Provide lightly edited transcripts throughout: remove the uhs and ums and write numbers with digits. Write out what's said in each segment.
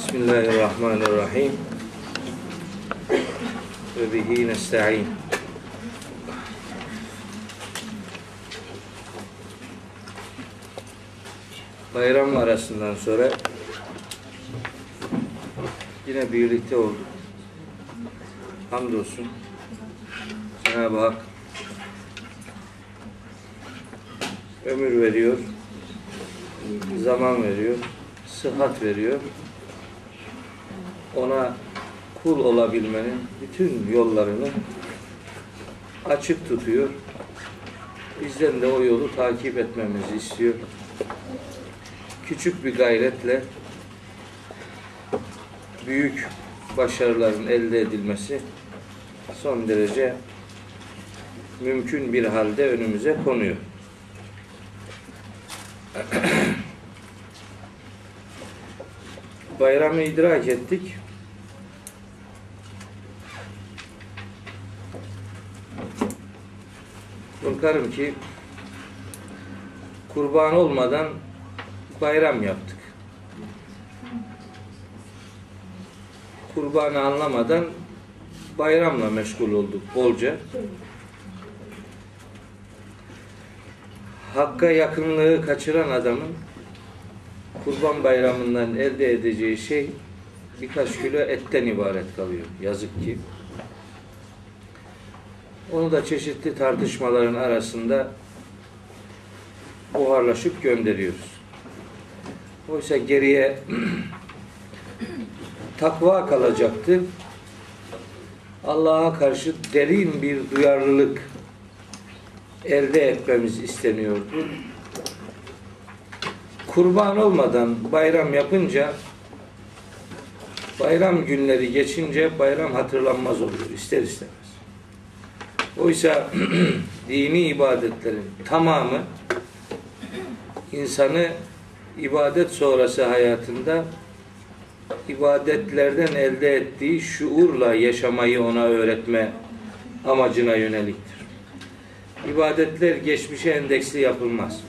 Bismillahirrahmanirrahim. Ve bihi nesta'in. Bayram arasından sonra yine birlikte olduk. Hamdolsun Cenab-ı Hak ömür veriyor, zaman veriyor, sıhhat veriyor. Ona kul olabilmenin bütün yollarını açık tutuyor. Bizden de o yolu takip etmemizi istiyor. Küçük bir gayretle büyük başarıların elde edilmesi son derece mümkün bir halde önümüze konuyor. Bayramı idrak ettik. Korkarım ki kurban olmadan bayram yaptık. Kurbanı anlamadan bayramla meşgul olduk bolca. Hakka yakınlığı kaçıran adamın kurban bayramından elde edeceği şey birkaç kilo etten ibaret kalıyor. Yazık ki. Onu da çeşitli tartışmaların arasında buharlaşıp gönderiyoruz. Oysa geriye takva kalacaktı. Allah'a karşı derin bir duyarlılık elde etmemiz isteniyordu. Kurban olmadan bayram yapınca, bayram günleri geçince bayram hatırlanmaz oluyor ister istemez. Oysa dini ibadetlerin tamamı insanı ibadet sonrası hayatında ibadetlerden elde ettiği şuurla yaşamayı ona öğretme amacına yöneliktir. İbadetler geçmişe endeksli yapılmaz.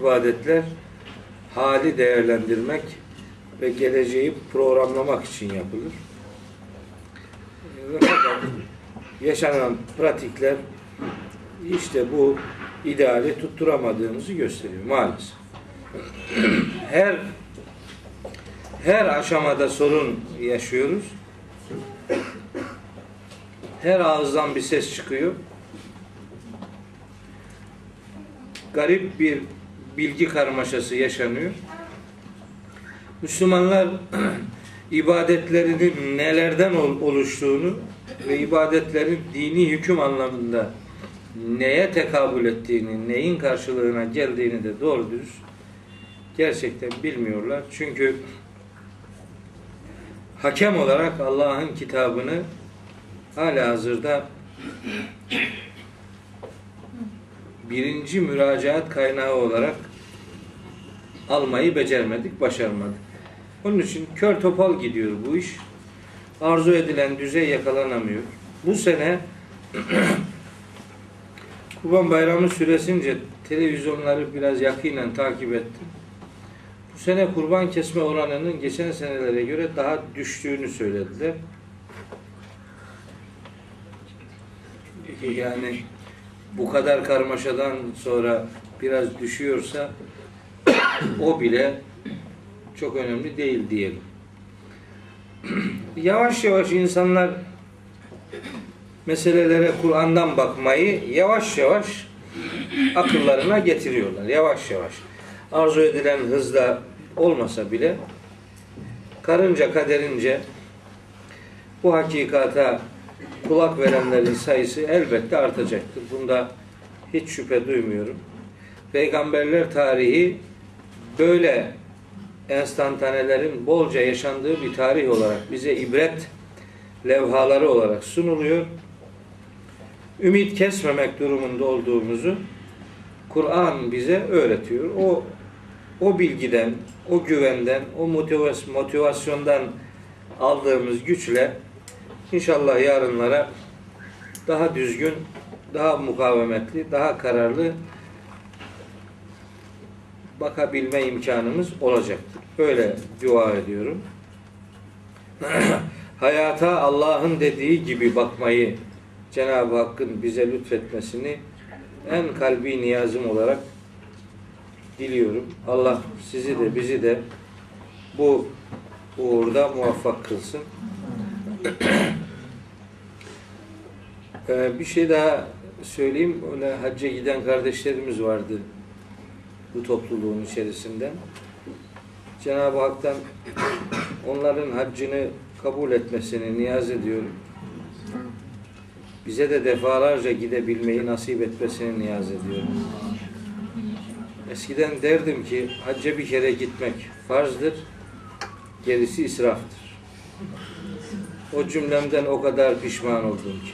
İbadetler hali değerlendirmek ve geleceği programlamak için yapılır. Yaşanan pratikler işte bu ideali tutturamadığımızı gösteriyor maalesef. Her aşamada sorun yaşıyoruz. Her ağızdan bir ses çıkıyor. Garip bir bilgi karmaşası yaşanıyor. Müslümanlar ibadetlerinin nelerden oluştuğunu ve ibadetlerin dini hüküm anlamında neye tekabül ettiğini, neyin karşılığına geldiğini de doğru dürüst gerçekten bilmiyorlar. Çünkü hakem olarak Allah'ın kitabını halihazırda birinci müracaat kaynağı olarak almayı becermedik, başarmadık. Onun için kör topal gidiyor bu iş. Arzu edilen düzey yakalanamıyor. Bu sene Kurban Bayramı süresince televizyonları biraz yakinen takip ettim. Bu sene kurban kesme oranının geçen senelere göre daha düştüğünü söylediler. Yani bu kadar karmaşadan sonra biraz düşüyorsa o bile çok önemli değil diyelim. Yavaş yavaş insanlar meselelere Kur'an'dan bakmayı yavaş yavaş akıllarına getiriyorlar. Yavaş yavaş. Arzu edilen hızla olmasa bile karınca kaderince bu hakikata kulak verenlerin sayısı elbette artacaktır. Bunda hiç şüphe duymuyorum. Peygamberler tarihi böyle enstantanelerin bolca yaşandığı bir tarih olarak bize ibret levhaları olarak sunuluyor. Ümit kesmemek durumunda olduğumuzu Kur'an bize öğretiyor. O bilgiden, o güvenden, o motivasyondan aldığımız güçle inşallah yarınlara daha düzgün, daha mukavemetli, daha kararlı bakabilme imkanımız olacaktır. Öyle dua ediyorum. Hayata Allah'ın dediği gibi bakmayı Cenab-ı Hakk'ın bize lütfetmesini en kalbi niyazım olarak diliyorum. Allah sizi de bizi de bu uğurda muvaffak kılsın. Bir şey daha söyleyeyim. Öyle hacca giden kardeşlerimiz vardı bu topluluğun içerisinden. Cenab-ı Hak'tan onların haccını kabul etmesini niyaz ediyorum. Bize de defalarca gidebilmeyi nasip etmesini niyaz ediyorum. Eskiden derdim ki hacca bir kere gitmek farzdır, gerisi israftır. O cümlemden o kadar pişman oldum ki.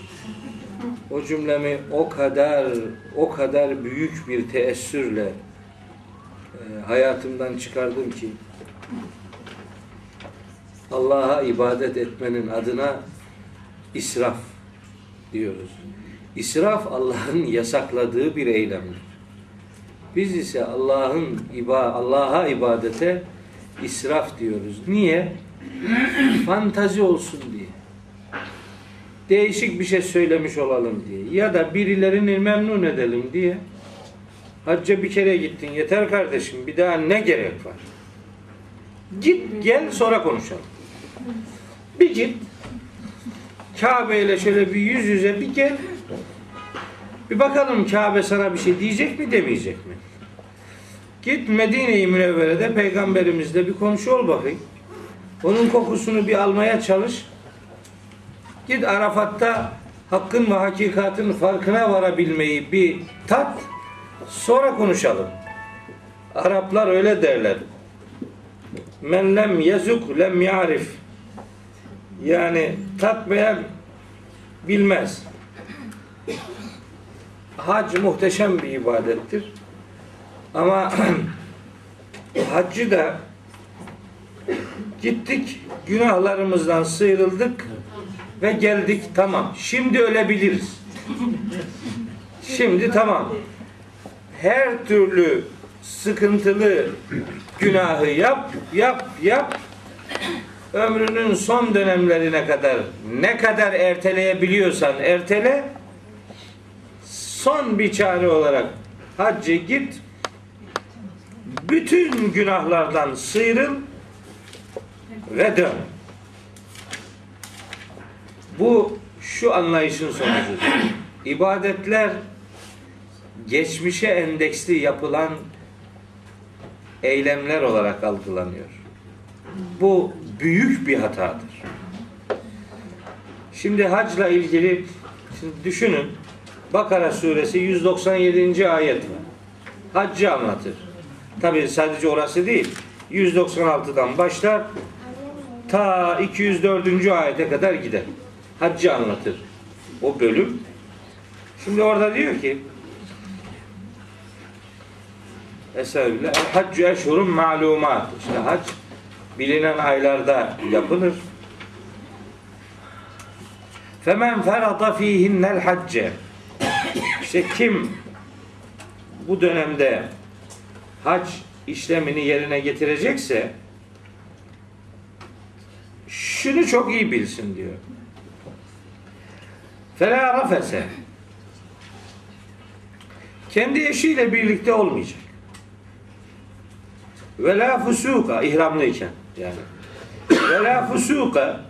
O cümlemi o kadar büyük bir teessürle hayatımdan çıkardım ki Allah'a ibadet etmenin adına israf diyoruz. İsraf Allah'ın yasakladığı bir eylemdir. Biz ise Allah'a ibadete israf diyoruz. Niye? Fantazi olsun diye. Değişik bir şey söylemiş olalım diye. Ya da birilerini memnun edelim diye. Hacca bir kere gittin. Yeter kardeşim. Bir daha ne gerek var? Git gel sonra konuşalım. Bir git. Kabe ile şöyle bir yüz yüze bir gel. Bir bakalım Kabe sana bir şey diyecek mi demeyecek mi? Git Medine-i Münevvere'de Peygamberimizle bir konuşu ol bakayım. Onun kokusunu bir almaya çalış. Git Arafat'ta hakkın ve hakikatin farkına varabilmeyi bir tat. Sonra konuşalım. Araplar öyle derler. Men lem yezuk lem yarif. Yani tatmayan bilmez. Hac muhteşem bir ibadettir. Ama haccı da gittik, günahlarımızdan sıyrıldık ve geldik, tamam. Şimdi ölebiliriz. Şimdi tamam. Her türlü sıkıntılı günahı yap. Ömrünün son dönemlerine kadar ne kadar erteleyebiliyorsan ertele. Son bir çare olarak hacca git. Bütün günahlardan sıyrıl ve dön. Bu şu anlayışın sonucudur. İbadetler geçmişe endeksli yapılan eylemler olarak algılanıyor. Bu büyük bir hatadır. Şimdi hacla ilgili düşünün. Bakara suresi 197. ayet var. Haccı anlatır. Tabii sadece orası değil. 196'dan başlar ta 204. ayete kadar gider. Haccı anlatır o bölüm. Şimdi orada diyor ki Esselamüle haccü eşhurun malumat. İşte hac bilinen aylarda yapılır. Femen ferata fihinnel hacce. İşte kim bu dönemde hac işlemini yerine getirecekse şunu çok iyi bilsin diyor. Fela rafese. Kendi eşiyle birlikte olmayacak. Ve la fusuka ihramlıyken yani. Ve la fusuka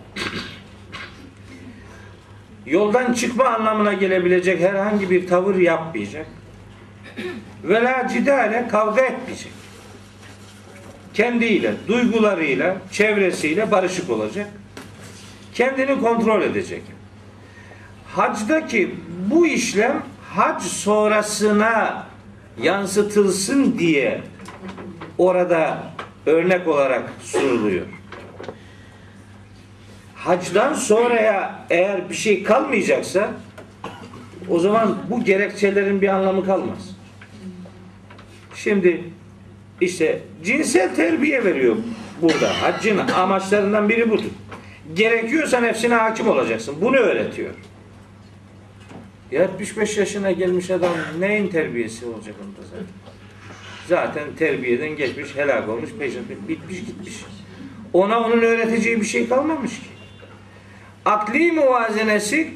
yoldan çıkma anlamına gelebilecek herhangi bir tavır yapmayacak. Ve la cidale kavga etmeyecek. Kendiyle, duygularıyla, çevresiyle barışık olacak. Kendini kontrol edecek. Hacdaki bu işlem hac sonrasına yansıtılsın diye orada örnek olarak sunuluyor. Hacdan sonraya eğer bir şey kalmayacaksa o zaman bu gerekçelerin bir anlamı kalmaz. Şimdi işte cinsel terbiye veriyor burada. Haccın amaçlarından biri budur. Gerekiyorsa nefsine hakim olacaksın. Bunu öğretiyor. Ya 75 yaşına gelmiş adam neyin terbiyesi olacak onda zaten? zaten terbiyeden geçmiş, helak olmuş, peşin bitmiş gitmiş. Ona onun öğreteceği bir şey kalmamış ki. Akli muvazenesi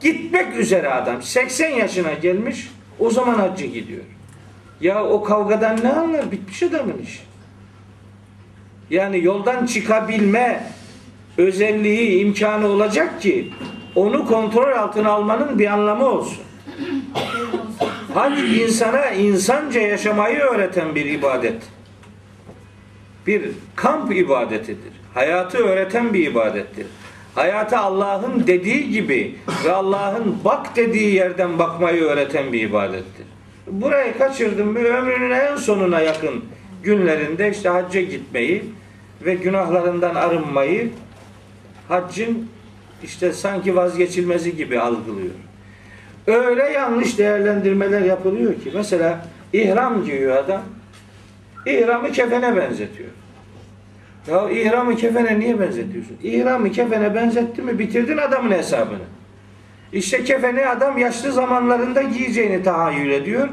gitmek üzere adam. 80 yaşına gelmiş, o zaman hacca gidiyor. Ya o kavgadan ne anlar? Bitmiş adamın işi. Yani yoldan çıkabilme özelliği, imkanı olacak ki onu kontrol altına almanın bir anlamı olsun. Hac insana insanca yaşamayı öğreten bir ibadet. Bir kamp ibadetidir. Hayatı öğreten bir ibadettir. Hayata Allah'ın dediği gibi ve Allah'ın bak dediği yerden bakmayı öğreten bir ibadettir. Burayı kaçırdım. Bir ömrünün en sonuna yakın günlerinde işte hacca gitmeyi ve günahlarından arınmayı haccın işte sanki vazgeçilmezi gibi algılıyor. Öyle yanlış değerlendirmeler yapılıyor ki mesela ihram giyiyor adam. İhramı kefene benzetiyor. Ya ihramı kefene niye benzetiyorsun? İhramı kefene benzetti mi bitirdin adamın hesabını. İşte kefeni adam yaşlı zamanlarında giyeceğini tahayyül ediyor.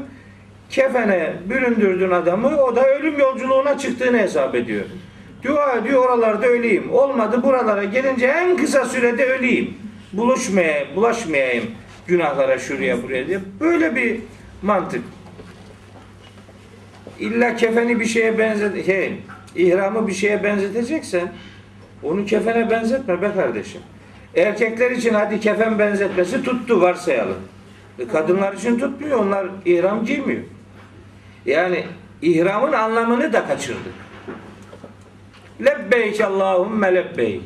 Kefene büründürdün adamı, o da ölüm yolculuğuna çıktığını hesap ediyor. Dua ediyor oralarda öleyim. Olmadı buralara gelince en kısa sürede öleyim. Bulaşmayayım günahlara şuraya buraya diye. Böyle bir mantık. İlla kefeni bir şeye ihramı bir şeye benzeteceksen onu kefene benzetme be kardeşim. Erkekler için hadi kefen benzetmesi tuttu varsayalım. Kadınlar için tutmuyor. Onlar ihram giymiyor. Yani ihramın anlamını da kaçırdık. Lebbeyk Allahümme lebbeyk.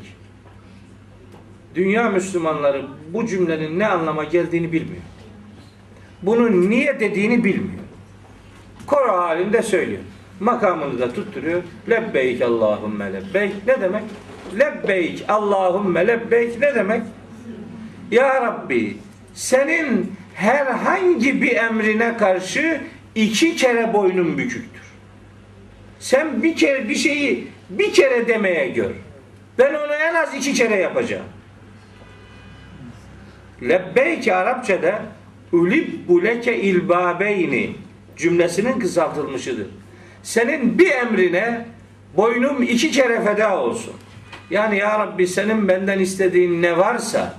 Dünya Müslümanları bu cümlenin ne anlama geldiğini bilmiyor. Bunun niye dediğini bilmiyor. Koro halinde söylüyor. Makamını da tutturuyor. Lebbeyk Allahümme lebbeyk. Ne demek? Lebbeyk Allahümme lebbeyk. Ne demek? Ya Rabbi senin herhangi bir emrine karşı 2 kere boynum büküktür. Sen bir şeyi 1 kere demeye gör. Ben onu en az 2 kere yapacağım. Lebbeyk Arapçada ulibbu leke ilbabeyni cümlesinin kısaltılmışıdır. Senin bir emrine boynum 2 kere feda olsun. Yani ya Rabbi senin benden istediğin ne varsa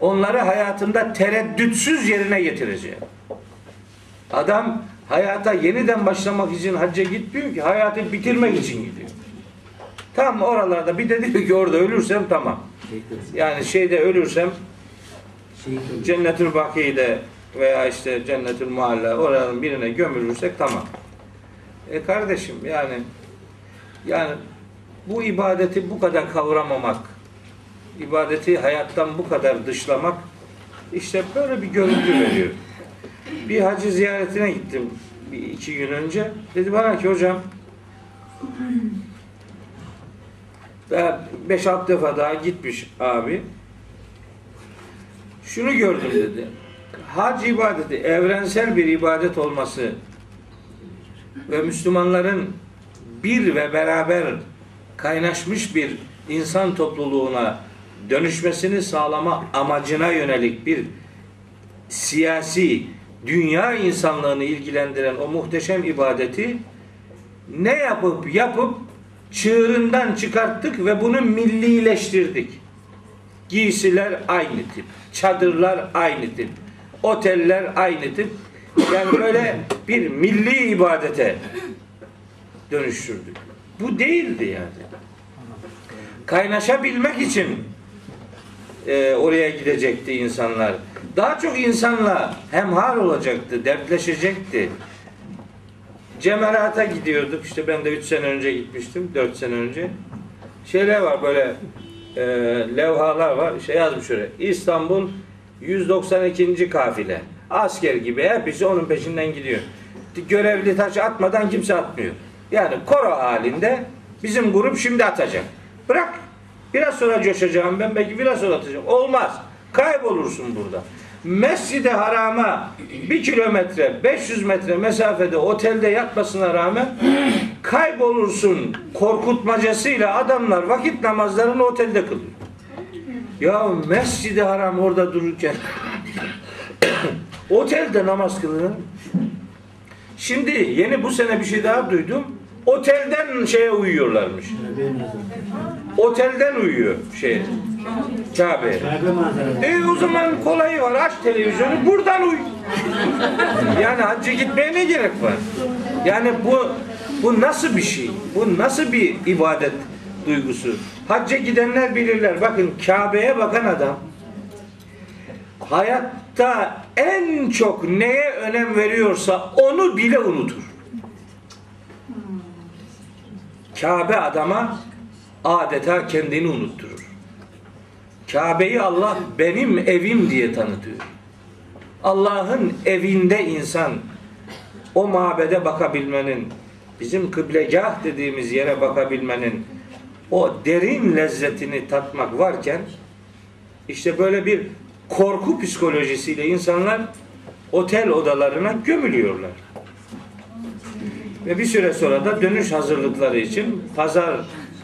onları hayatımda tereddütsüz yerine getireceğim. Adam hayata yeniden başlamak için hacca gitmiyor ki, hayatı bitirmek için gidiyor. Tam oralarda bir de diyor ki orada ölürsem tamam. Yani şeyde ölürsem Cennetül Baki'de veya işte Cennetül Mualla oranın birine gömülürsek tamam. Kardeşim yani bu ibadeti bu kadar kavramamak, ibadeti hayattan bu kadar dışlamak işte böyle bir görüntü veriyor. Bir hacı ziyaretine gittim 2 gün önce. Dedi bana ki hocam 5-6 defa daha gitmiş abi. Şunu gördüm dedi. Hac ibadeti evrensel bir ibadet olması ve Müslümanların bir ve beraber kaynaşmış bir insan topluluğuna dönüşmesini sağlama amacına yönelik bir siyasi dünya insanlığını ilgilendiren o muhteşem ibadeti ne yapıp çığırından çıkarttık ve bunu millileştirdik. Giysiler aynı tip, çadırlar aynı tip, oteller aynı tip. Yani böyle bir milli ibadete dönüştürdük. Bu değildi yani. Kaynaşabilmek için oraya gidecekti insanlar. Daha çok insanla hemhal olacaktı, dertleşecekti. Cemerata gidiyorduk. İşte ben de 3 sene önce gitmiştim, 4 sene önce. Şeyler var böyle levhalar var. Şey yazmış şöyle. İstanbul 192. kafile. Asker gibi hepsi onun peşinden gidiyor. Görevli taş atmadan kimse atmıyor. Yani koro halinde bizim grup şimdi atacak. Bırak. Biraz sonra coşacağım ben. Belki biraz sonra atacağım. Olmaz. Kaybolursun burada. Mescid-i Haram'a 1 kilometre 500 metre mesafede otelde yatmasına rağmen kaybolursun korkutmacasıyla adamlar vakit namazlarını otelde kılıyor. Ya Mescid-i Haram orada dururken otelde namaz kılınır. Şimdi yeni bu sene bir şey daha duydum. Otelden şeye uyuyorlarmış. Otelden uyuyor şey. Kabe. O zaman kolayı var. Aç televizyonu. Buradan uyu. Yani hacca gitmeye ne gerek var? Yani bu nasıl bir şey? Bu nasıl bir ibadet duygusu? Hacca gidenler bilirler. Bakın Kabe'ye bakan adam hayatta en çok neye önem veriyorsa onu bile unutur. Kabe adama adeta kendini unutturur. Kabe'yi Allah benim evim diye tanıtıyor. Allah'ın evinde insan o mabede bakabilmenin, bizim kıblegah dediğimiz yere bakabilmenin o derin lezzetini tatmak varken, işte böyle bir korku psikolojisiyle insanlar otel odalarına gömülüyorlar. Ve bir süre sonra da dönüş hazırlıkları için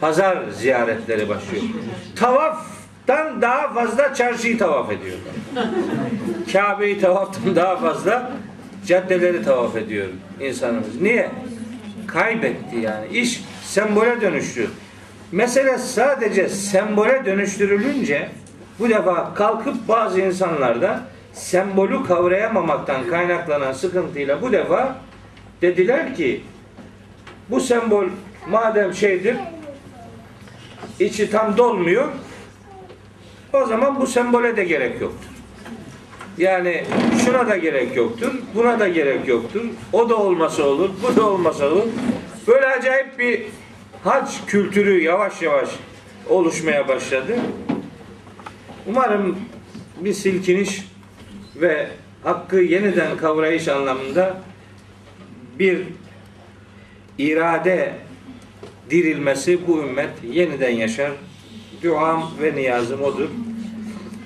pazar ziyaretleri başlıyor. Tavaftan daha fazla çarşıyı tavaf ediyorlar. Kabe'yi tavaftan daha fazla caddeleri tavaf ediyor insanımız. Niye? Kaybetti yani. İş sembole dönüştü. Mesele sadece sembole dönüştürülünce bu defa kalkıp bazı insanlarda sembolü kavrayamamaktan kaynaklanan sıkıntıyla bu defa dediler ki bu sembol madem şeydir, içi tam dolmuyor, o zaman bu sembole de gerek yoktur. Yani şuna da gerek yoktur, buna da gerek yoktur, o da olmasa olur, bu da olmasa olur. Böyle acayip bir hac kültürü yavaş yavaş oluşmaya başladı. Umarım bir silkiniş ve hakkı yeniden kavrayış anlamında bir irade dirilmesi bu ümmet yeniden yaşar. Duam ve niyazım odur.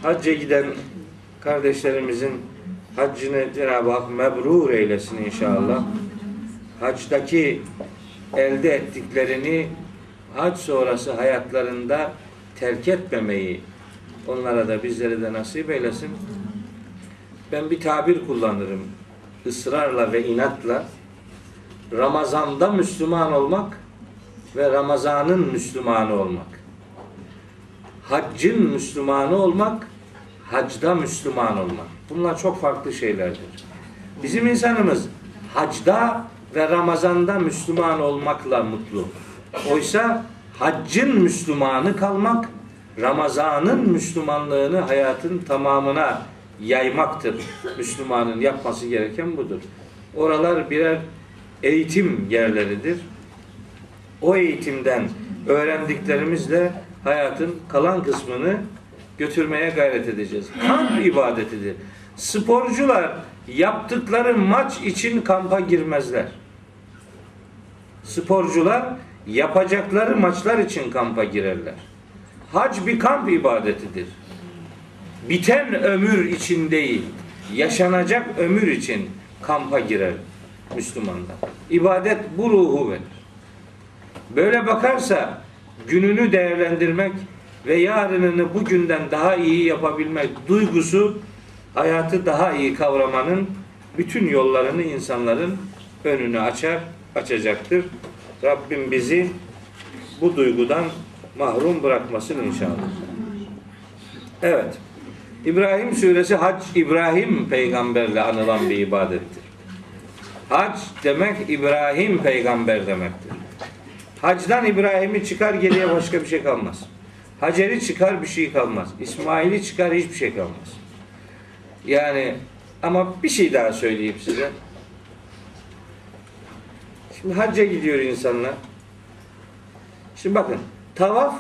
Hacca giden kardeşlerimizin haccını Cenab-ı Hak mebrur eylesin inşallah. Hacdaki elde ettiklerini hac sonrası hayatlarında terk etmemeyi onlara da bizlere de nasip eylesin. Ben bir tabir kullanırım. Israrla ve inatla Ramazan'da Müslüman olmak ve Ramazan'ın Müslümanı olmak. Haccın Müslümanı olmak, hacda Müslüman olmak. Bunlar çok farklı şeylerdir. Bizim insanımız hacda ve Ramazan'da Müslüman olmakla mutlu. Oysa haccın Müslümanı kalmak, Ramazan'ın Müslümanlığını hayatın tamamına yaymaktır. Müslümanın yapması gereken budur. Oralar birer eğitim yerleridir. O eğitimden öğrendiklerimizle hayatın kalan kısmını götürmeye gayret edeceğiz. Kamp ibadetidir. Sporcular yaptıkları maç için kampa girmezler. Sporcular yapacakları maçlar için kampa girerler. Hac bir kamp ibadetidir. Biten ömür için değil, yaşanacak ömür için kampa girer Müslümanlar. İbadet bu ruhu verir. Böyle bakarsa gününü değerlendirmek ve yarınını bugünden daha iyi yapabilmek duygusu hayatı daha iyi kavramanın bütün yollarını insanların önünü açacaktır. Rabbim bizi bu duygudan mahrum bırakmasın inşallah. Evet. İbrahim Sûresi hac İbrahim peygamberle anılan bir ibadettir. Hac demek İbrahim peygamber demektir. Hacdan İbrahim'i çıkar, geriye başka bir şey kalmaz. Hacer'i çıkar, bir şey kalmaz. İsmail'i çıkar, hiçbir şey kalmaz. Yani ama bir şey daha söyleyeyim size. Şimdi hacca gidiyor insanlar. Şimdi bakın, tavaf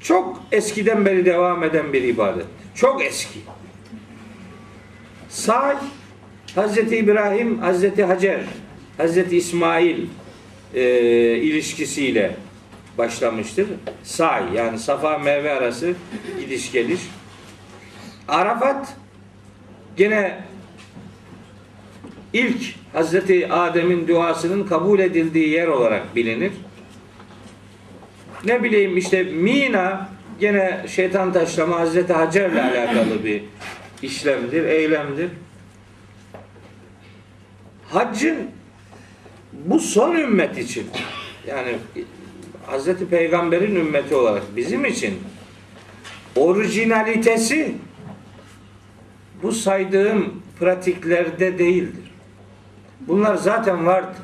çok eskiden beri devam eden bir ibadet. Çok eski. Say, Hazreti İbrahim, Hazreti Hacer, Hazreti İsmail ilişkisiyle başlamıştır. Say, yani Safa Merve arası gidiş geliş. Arafat gene ilk Hazreti Adem'in duasının kabul edildiği yer olarak bilinir. Ne bileyim işte Mina gene şeytan taşlama Hazreti Hacer'le alakalı bir işlemdir, eylemdir. Haccın bu son ümmet için, yani Hz. Peygamber'in ümmeti olarak bizim için orijinalitesi bu saydığım pratiklerde değildir. Bunlar zaten vardı.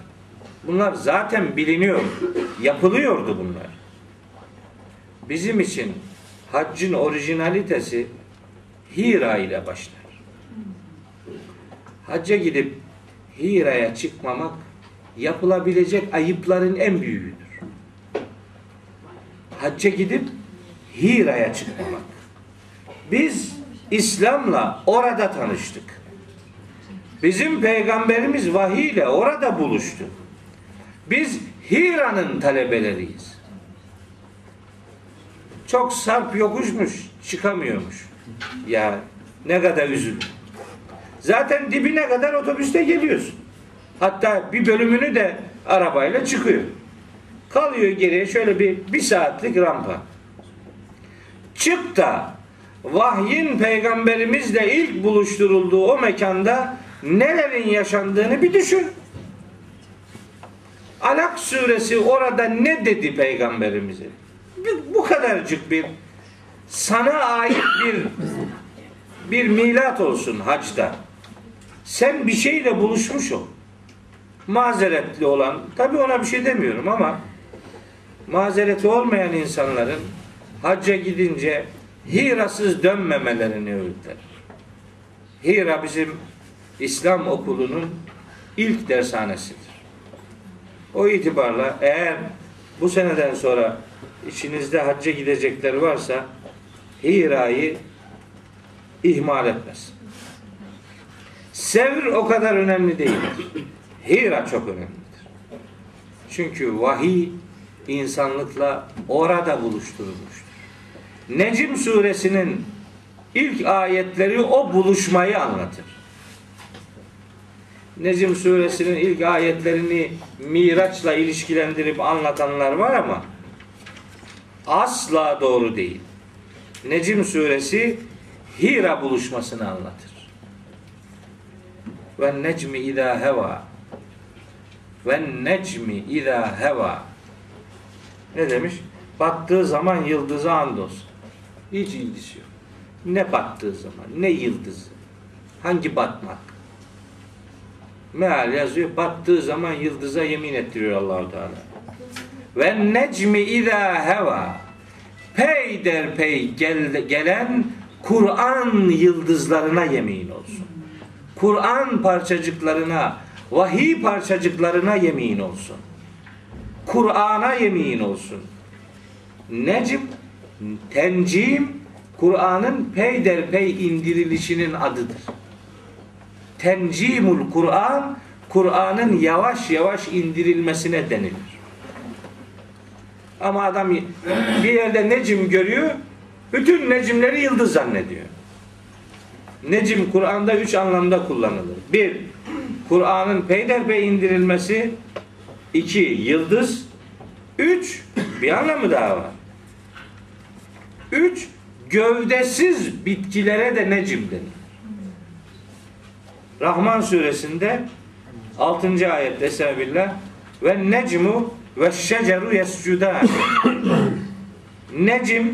Bunlar zaten biliniyor. Yapılıyordu bunlar. Bizim için haccın orijinalitesi Hira ile başlar. Hacca gidip Hira'ya çıkmamak yapılabilecek ayıpların en büyüğüdür. Hacca gidip Hira'ya çıkmamak. Biz İslam'la orada tanıştık. Bizim peygamberimiz vahiy ile orada buluştu. Biz Hira'nın talebeleriyiz. Çok sarp yokuşmuş, çıkamıyormuş. Ya ne kadar üzüldüm. Zaten dibine kadar otobüste geliyorsun. Hatta bir bölümünü de arabayla çıkıyor. Kalıyor geriye şöyle bir saatlik rampa. Çık da vahyin peygamberimizle ilk buluşturulduğu o mekanda nelerin yaşandığını bir düşün. Alak suresi orada ne dedi peygamberimize? Bu kadarcık bir sana ait bir milat olsun hacda. Sen bir şeyle buluşmuş ol. Mazeretli olan, tabii ona bir şey demiyorum ama mazereti olmayan insanların hacca gidince Hira'sız dönmemelerini öğütler. Hira bizim İslam okulunun ilk dershanesidir. O itibarla eğer bu seneden sonra içinizde hacca gidecekler varsa Hira'yı ihmal etmez. Sevr o kadar önemli değildir. Hira çok önemlidir. Çünkü vahiy insanlıkla orada buluşturulmuştur. Necm suresinin ilk ayetleri o buluşmayı anlatır. Necm suresinin ilk ayetlerini Miraç'la ilişkilendirip anlatanlar var ama asla doğru değil. Necm suresi Hira buluşmasını anlatır. Ve necmi izâ hevâ. Ve necmi izâ hevâ. Ne demiş? Battığı zaman yıldıza andolsun. Hiç ilgisi yok. Ne battığı zaman, ne yıldızı. Hangi batmak? Meal yazıyor. Battığı zaman yıldıza yemin ettiriyor Allah-u Teala. Ve necmi izâ hevâ. Peyderpey gelen Kur'an yıldızlarına yemin olsun. Kur'an parçacıklarına, vahiy parçacıklarına yemin olsun. Kur'an'a yemin olsun. Necm, tencim, Kur'an'ın peyderpey indirilişinin adıdır. Tencimul Kur'an, Kur'an'ın yavaş yavaş indirilmesine denilir. Ama adam bir yerde necm görüyor, bütün necimleri yıldız zannediyor. Necm Kur'an'da 3 anlamda kullanılır. 1. Kur'an'ın peyderpey indirilmesi. 2. Yıldız. 3. Bir anlamı daha var. 3. Gövdesiz bitkilere de necm denir. Rahman suresinde 6. ayette Estağfirullah ve necmu ve şeceru yescudan. Necm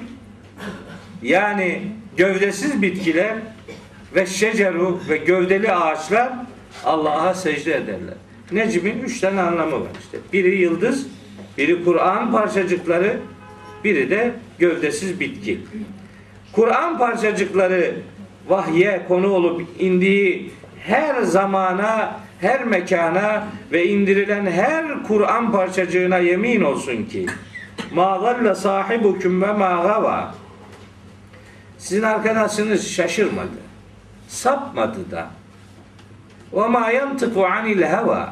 yani gövdesiz bitkiler ve şeceru ve gövdeli ağaçlar Allah'a secde ederler. Necm'in 3 tane anlamı var işte. Biri yıldız, biri Kur'an parçacıkları, biri de gövdesiz bitki. Kur'an parçacıkları vahye konu olup indiği her zamana, her mekana ve indirilen her Kur'an parçacığına yemin olsun ki مَا ظَلَّ صَاحِبُكُمْ وَمَا غَوَى. Sizin arkadaşınız şaşırmadı, sapmadı da. وَمَا يَنْتِقُ عَنِ الْهَوَى.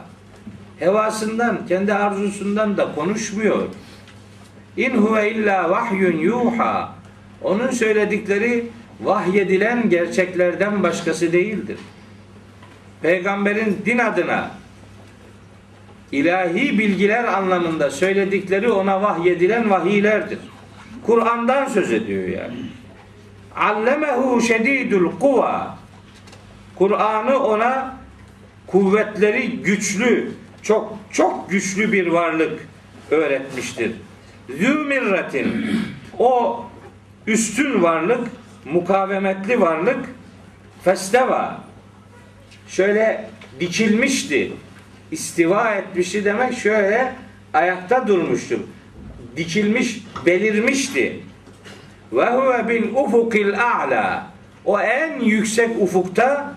Hevasından, kendi arzusundan da konuşmuyor. اِنْ هُوَ اِلَّا وَحْيٌ يُوحَى. Onun söyledikleri vahyedilen gerçeklerden başkası değildir. Peygamberin din adına ilahi bilgiler anlamında söyledikleri ona vahyedilen vahiylerdir. Kur'an'dan söz ediyor yani. Allemehu şedidul kuva. Kur'an'ı ona kuvvetleri güçlü, çok çok güçlü bir varlık öğretmiştir. Zümirratin, o üstün varlık, mukavemetli varlık, festeva, şöyle dikilmişti. İstiva etmişti demek şöyle ayakta durmuştu. Dikilmiş, belirmişti. Ve huve bil ufukil a'la, o en yüksek ufukta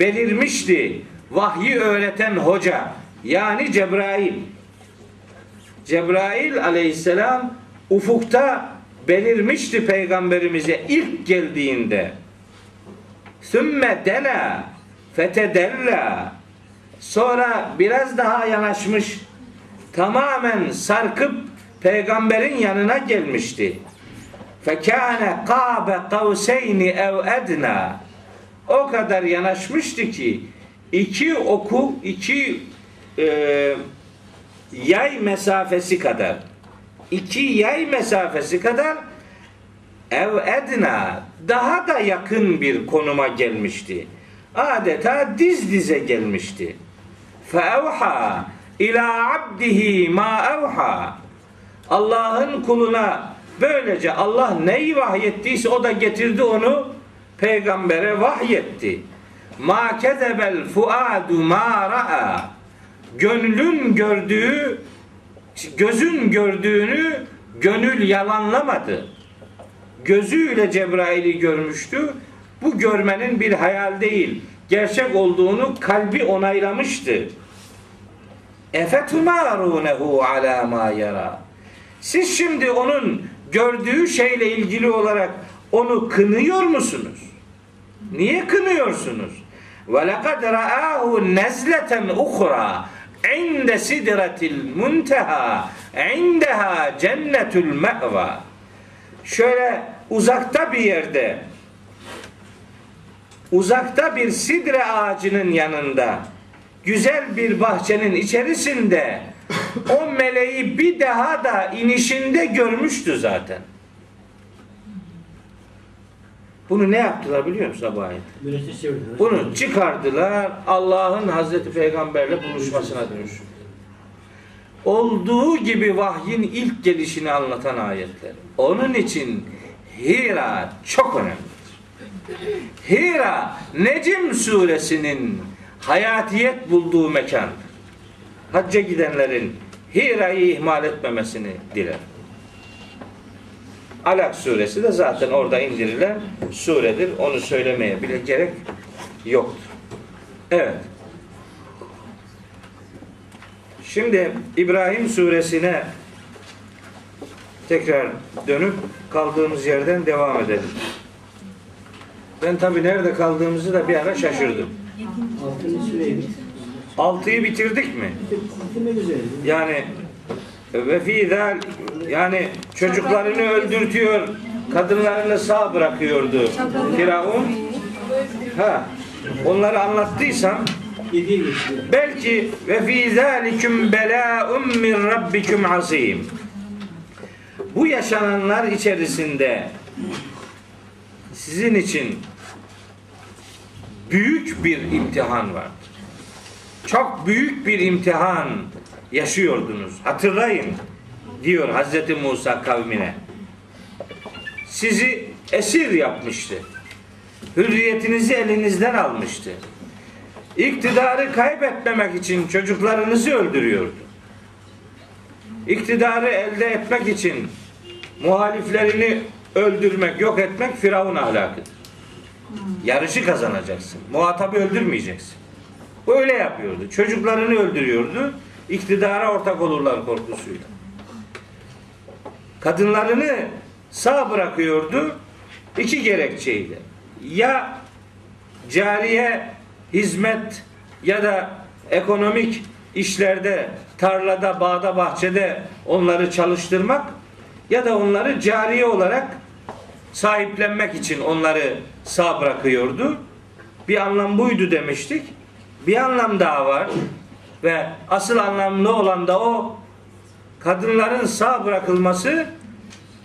belirmişti. Vahyi öğreten hoca, yani Cebrail. Cebrail aleyhisselam ufukta belirmişti peygamberimize ilk geldiğinde. Sümme dela fetedella, sonra biraz daha yanaşmış, tamamen sarkıp peygamberin yanına gelmişti. Fekâne kâbe kavseyni ev edna, o kadar yanaşmıştı ki iki yay mesafesi kadar ev edna, daha da yakın bir konuma gelmişti. Adeta diz dize gelmişti. Feevha ila abdihi ma evha, Allah'ın kuluna böylece Allah neyi vahyettiyse o da getirdi, onu peygambere vahyetti. Ma kezebel fuadu ma ra'a, gönlün gördüğü, gözün gördüğünü gönül yalanlamadı. Gözüyle Cebrail'i görmüştü. Bu görmenin bir hayal değil, gerçek olduğunu kalbi onaylamıştı. Efetumârûnehu alâ mâ yarâ, siz şimdi onun gördüğü şeyle ilgili olarak onu kınıyor musunuz? Niye kınıyorsunuz? Ve lekad ra'âhu nezleten ukhra inde sidratil munteha indeha cennetül me'va. Şöyle uzakta bir yerde, uzakta bir sidre ağacının yanında, güzel bir bahçenin içerisinde o meleği bir daha da inişinde görmüştü zaten. Bunu ne yaptılar biliyor musun sabah ayeti? Bunu çıkardılar, Allah'ın Hazreti Peygamber'le buluşmasına dönüştürdü. Olduğu gibi vahyin ilk gelişini anlatan ayetler. Onun için Hira çok önemli. Hira, Necm suresinin hayatiyet bulduğu mekandır. Hacca gidenlerin Hira'yı ihmal etmemesini diler. Alak suresi de zaten orada indirilen suredir. Onu söylemeye bile gerek yoktur. Evet. Şimdi İbrahim suresine tekrar dönüp kaldığımız yerden devam edelim. Ben tabii nerede kaldığımızı da bir ara şaşırdım. 6'yı bitirdik mi? Yani ve fidal, yani çocuklarını öldürtüyor, kadınlarını sağ bırakıyordu Firavun. Ha, onları anlattıysam belki ve fidalikum bela'un min rabbikum azim. Bu yaşananlar içerisinde sizin için büyük bir imtihan var. Çok büyük bir imtihan yaşıyordunuz. Hatırlayın diyor Hazreti Musa kavmine. Sizi esir yapmıştı. Hürriyetinizi elinizden almıştı. İktidarı kaybetmemek için çocuklarınızı öldürüyordu. İktidarı elde etmek için muhaliflerini öldürmek, yok etmek Firavun ahlakıdır. Yarışı kazanacaksın. Muhatabı öldürmeyeceksin. Böyle yapıyordu. Çocuklarını öldürüyordu. İktidara ortak olurlar korkusuyla. Kadınlarını sağ bırakıyordu. 2 gerekçeyle. Ya cariye hizmet ya da ekonomik işlerde, tarlada, bağda, bahçede onları çalıştırmak ya da onları cariye olarak sahiplenmek için onları sağ bırakıyordu. Bir anlam buydu demiştik. Bir anlam daha var ve asıl anlamlı olan da o, kadınların sağ bırakılması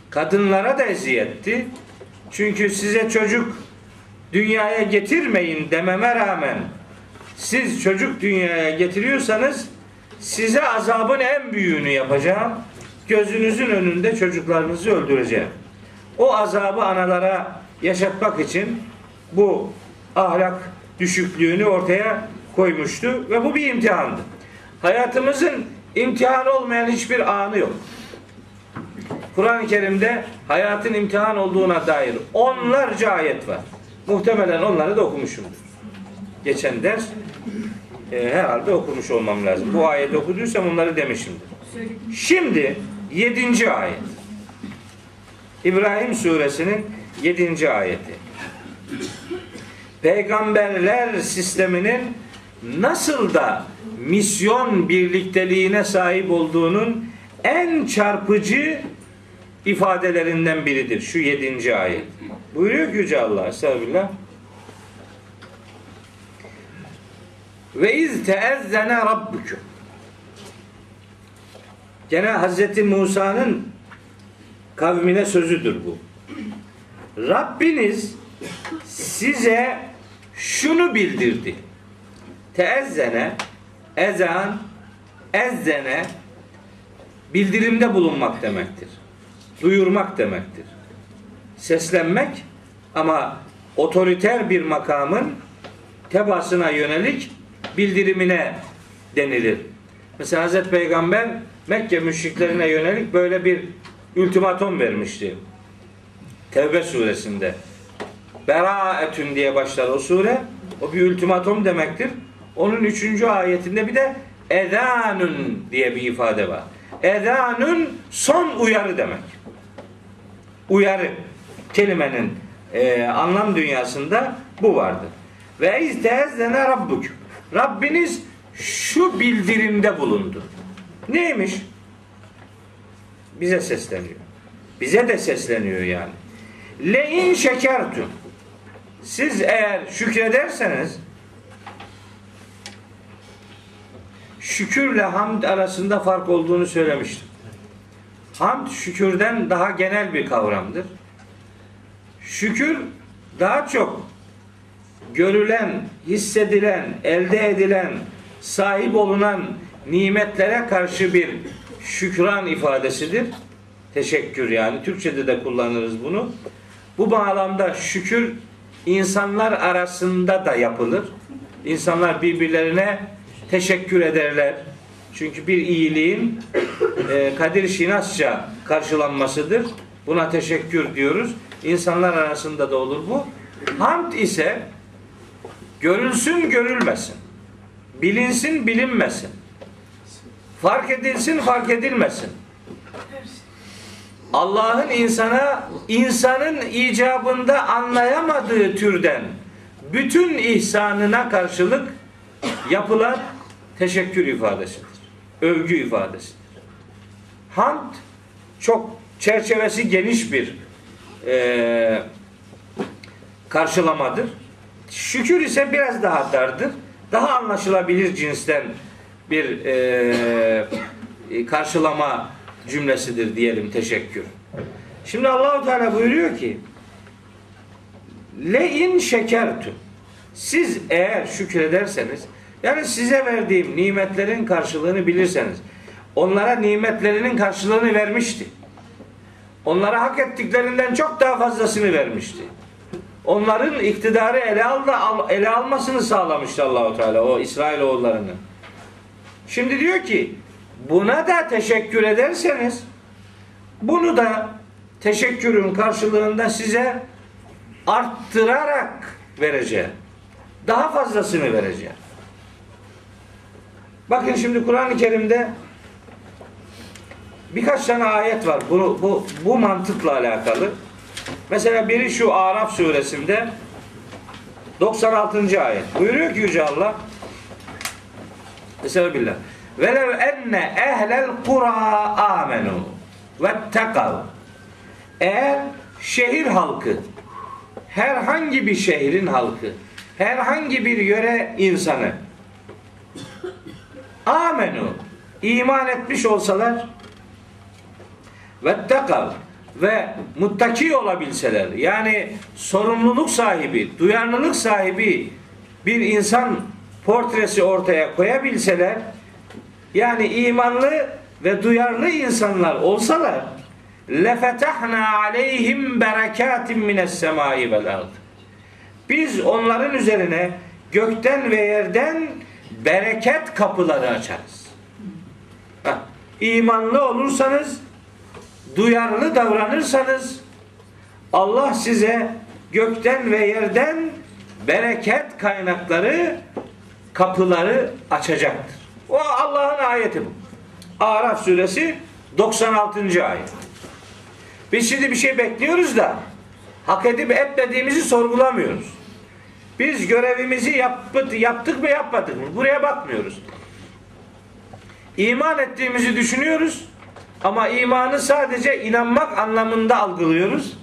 kadınlara da eziyetti. Çünkü size çocuk dünyaya getirmeyin dememe rağmen siz çocuk dünyaya getiriyorsanız size azabın en büyüğünü yapacağım. Gözünüzün önünde çocuklarınızı öldüreceğim. O azabı analara yaşatmak için bu ahlak düşüklüğünü ortaya koymuştu ve bu bir imtihandı. Hayatımızın imtihan olmayan hiçbir anı yok. Kur'an-ı Kerim'de hayatın imtihan olduğuna dair onlarca ayet var. Muhtemelen onları da okumuşumdur. Geçen ders herhalde okumuş olmam lazım. Bu ayeti okuduysam onları demişimdir. Şimdi 7. ayet. İbrahim Sûresinin 7. ayeti. Peygamberler sisteminin nasıl da misyon birlikteliğine sahip olduğunun en çarpıcı ifadelerinden biridir şu 7. ayet. Buyuruyor ki Yüce Allah, estağfirullah. Ve iz teezzene rabbukum. Gene Hazreti Musa'nın kavmine sözüdür bu. Rabbiniz size şunu bildirdi. Teezzene, ezan, ezzene bildirimde bulunmak demektir. Duyurmak demektir. Seslenmek ama otoriter bir makamın tebaasına yönelik bildirimine denilir. Mesela Hazreti Peygamber Mekke müşriklerine yönelik böyle bir ultimatom vermişti. Tevbe suresinde. Beraetün diye başlar o sure. O bir ultimatom demektir. Onun 3. ayetinde bir de ezanun diye bir ifade var. Ezanun son uyarı demek. Uyarı kelimenin anlam dünyasında bu vardı. Ve izteezzene rabbuk. Rabbiniz şu bildirimde bulundu. Neymiş? Bize sesleniyor. Bize de sesleniyor yani. Le in şekertun. Siz eğer şükrederseniz, şükürle hamd arasında fark olduğunu söylemiştim. Hamd şükürden daha genel bir kavramdır. Şükür daha çok görülen, hissedilen, elde edilen, sahip olunan nimetlere karşı bir şükran ifadesidir. Teşekkür yani. Türkçe'de de kullanırız bunu. Bu bağlamda şükür insanlar arasında da yapılır. İnsanlar birbirlerine teşekkür ederler. Çünkü bir iyiliğin kadir şinasça karşılanmasıdır. Buna teşekkür diyoruz. İnsanlar arasında da olur bu. Hamd ise görülsün görülmesin. Bilinsin bilinmesin. Fark edilsin fark edilmesin. Allah'ın insana, insanın icabında anlayamadığı türden bütün ihsanına karşılık yapılan teşekkür ifadesidir. Övgü ifadesidir. Hamd çok çerçevesi geniş bir karşılamadır. Şükür ise biraz daha dardır. Daha anlaşılabilir cinsten bir karşılama cümlesidir diyelim teşekkür. Şimdi Allah-u Teala buyuruyor ki le in şekertun. Siz eğer şükrederseniz, yani size verdiğim nimetlerin karşılığını bilirseniz, onlara nimetlerinin karşılığını vermişti. Onlara hak ettiklerinden çok daha fazlasını vermişti. Onların iktidarı ele almasını sağlamıştı Allah-u Teala o İsrailoğullarını. Şimdi diyor ki buna da teşekkür ederseniz, bunu da teşekkürün karşılığında size arttırarak vereceğim. Daha fazlasını vereceğim. Bakın şimdi Kur'an-ı Kerim'de birkaç tane ayet var bu mantıkla alakalı. Mesela biri şu Araf suresinde 96. ayet. Buyuruyor ki Yüce Allah Estağfirullah. Velev enne ehlel kura amenu vettekav. Eğer şehir halkı, herhangi bir şehrin halkı, herhangi bir yöre insanı amenu iman etmiş olsalar vettekav ve muttaki olabilseler, yani sorumluluk sahibi, duyarlılık sahibi bir insan portresi ortaya koyabilseler, yani imanlı ve duyarlı insanlar olsalar, لَفَتَحْنَا عَلَيْهِمْ بَرَكَاتٍ مِنَ السَّمَاءِ وَالْاَرْضِ. Biz onların üzerine gökten ve yerden bereket kapıları açarız. Bak, imanlı olursanız, duyarlı davranırsanız, Allah size gökten ve yerden bereket kaynakları, kapıları açacaktır. O Allah'ın ayeti bu. Araf suresi 96. ayet. Biz şimdi bir şey bekliyoruz da hak edip etmediğimizi sorgulamıyoruz. Biz görevimizi yaptık mı yapmadık mı? Buraya bakmıyoruz. İman ettiğimizi düşünüyoruz ama imanı sadece inanmak anlamında algılıyoruz.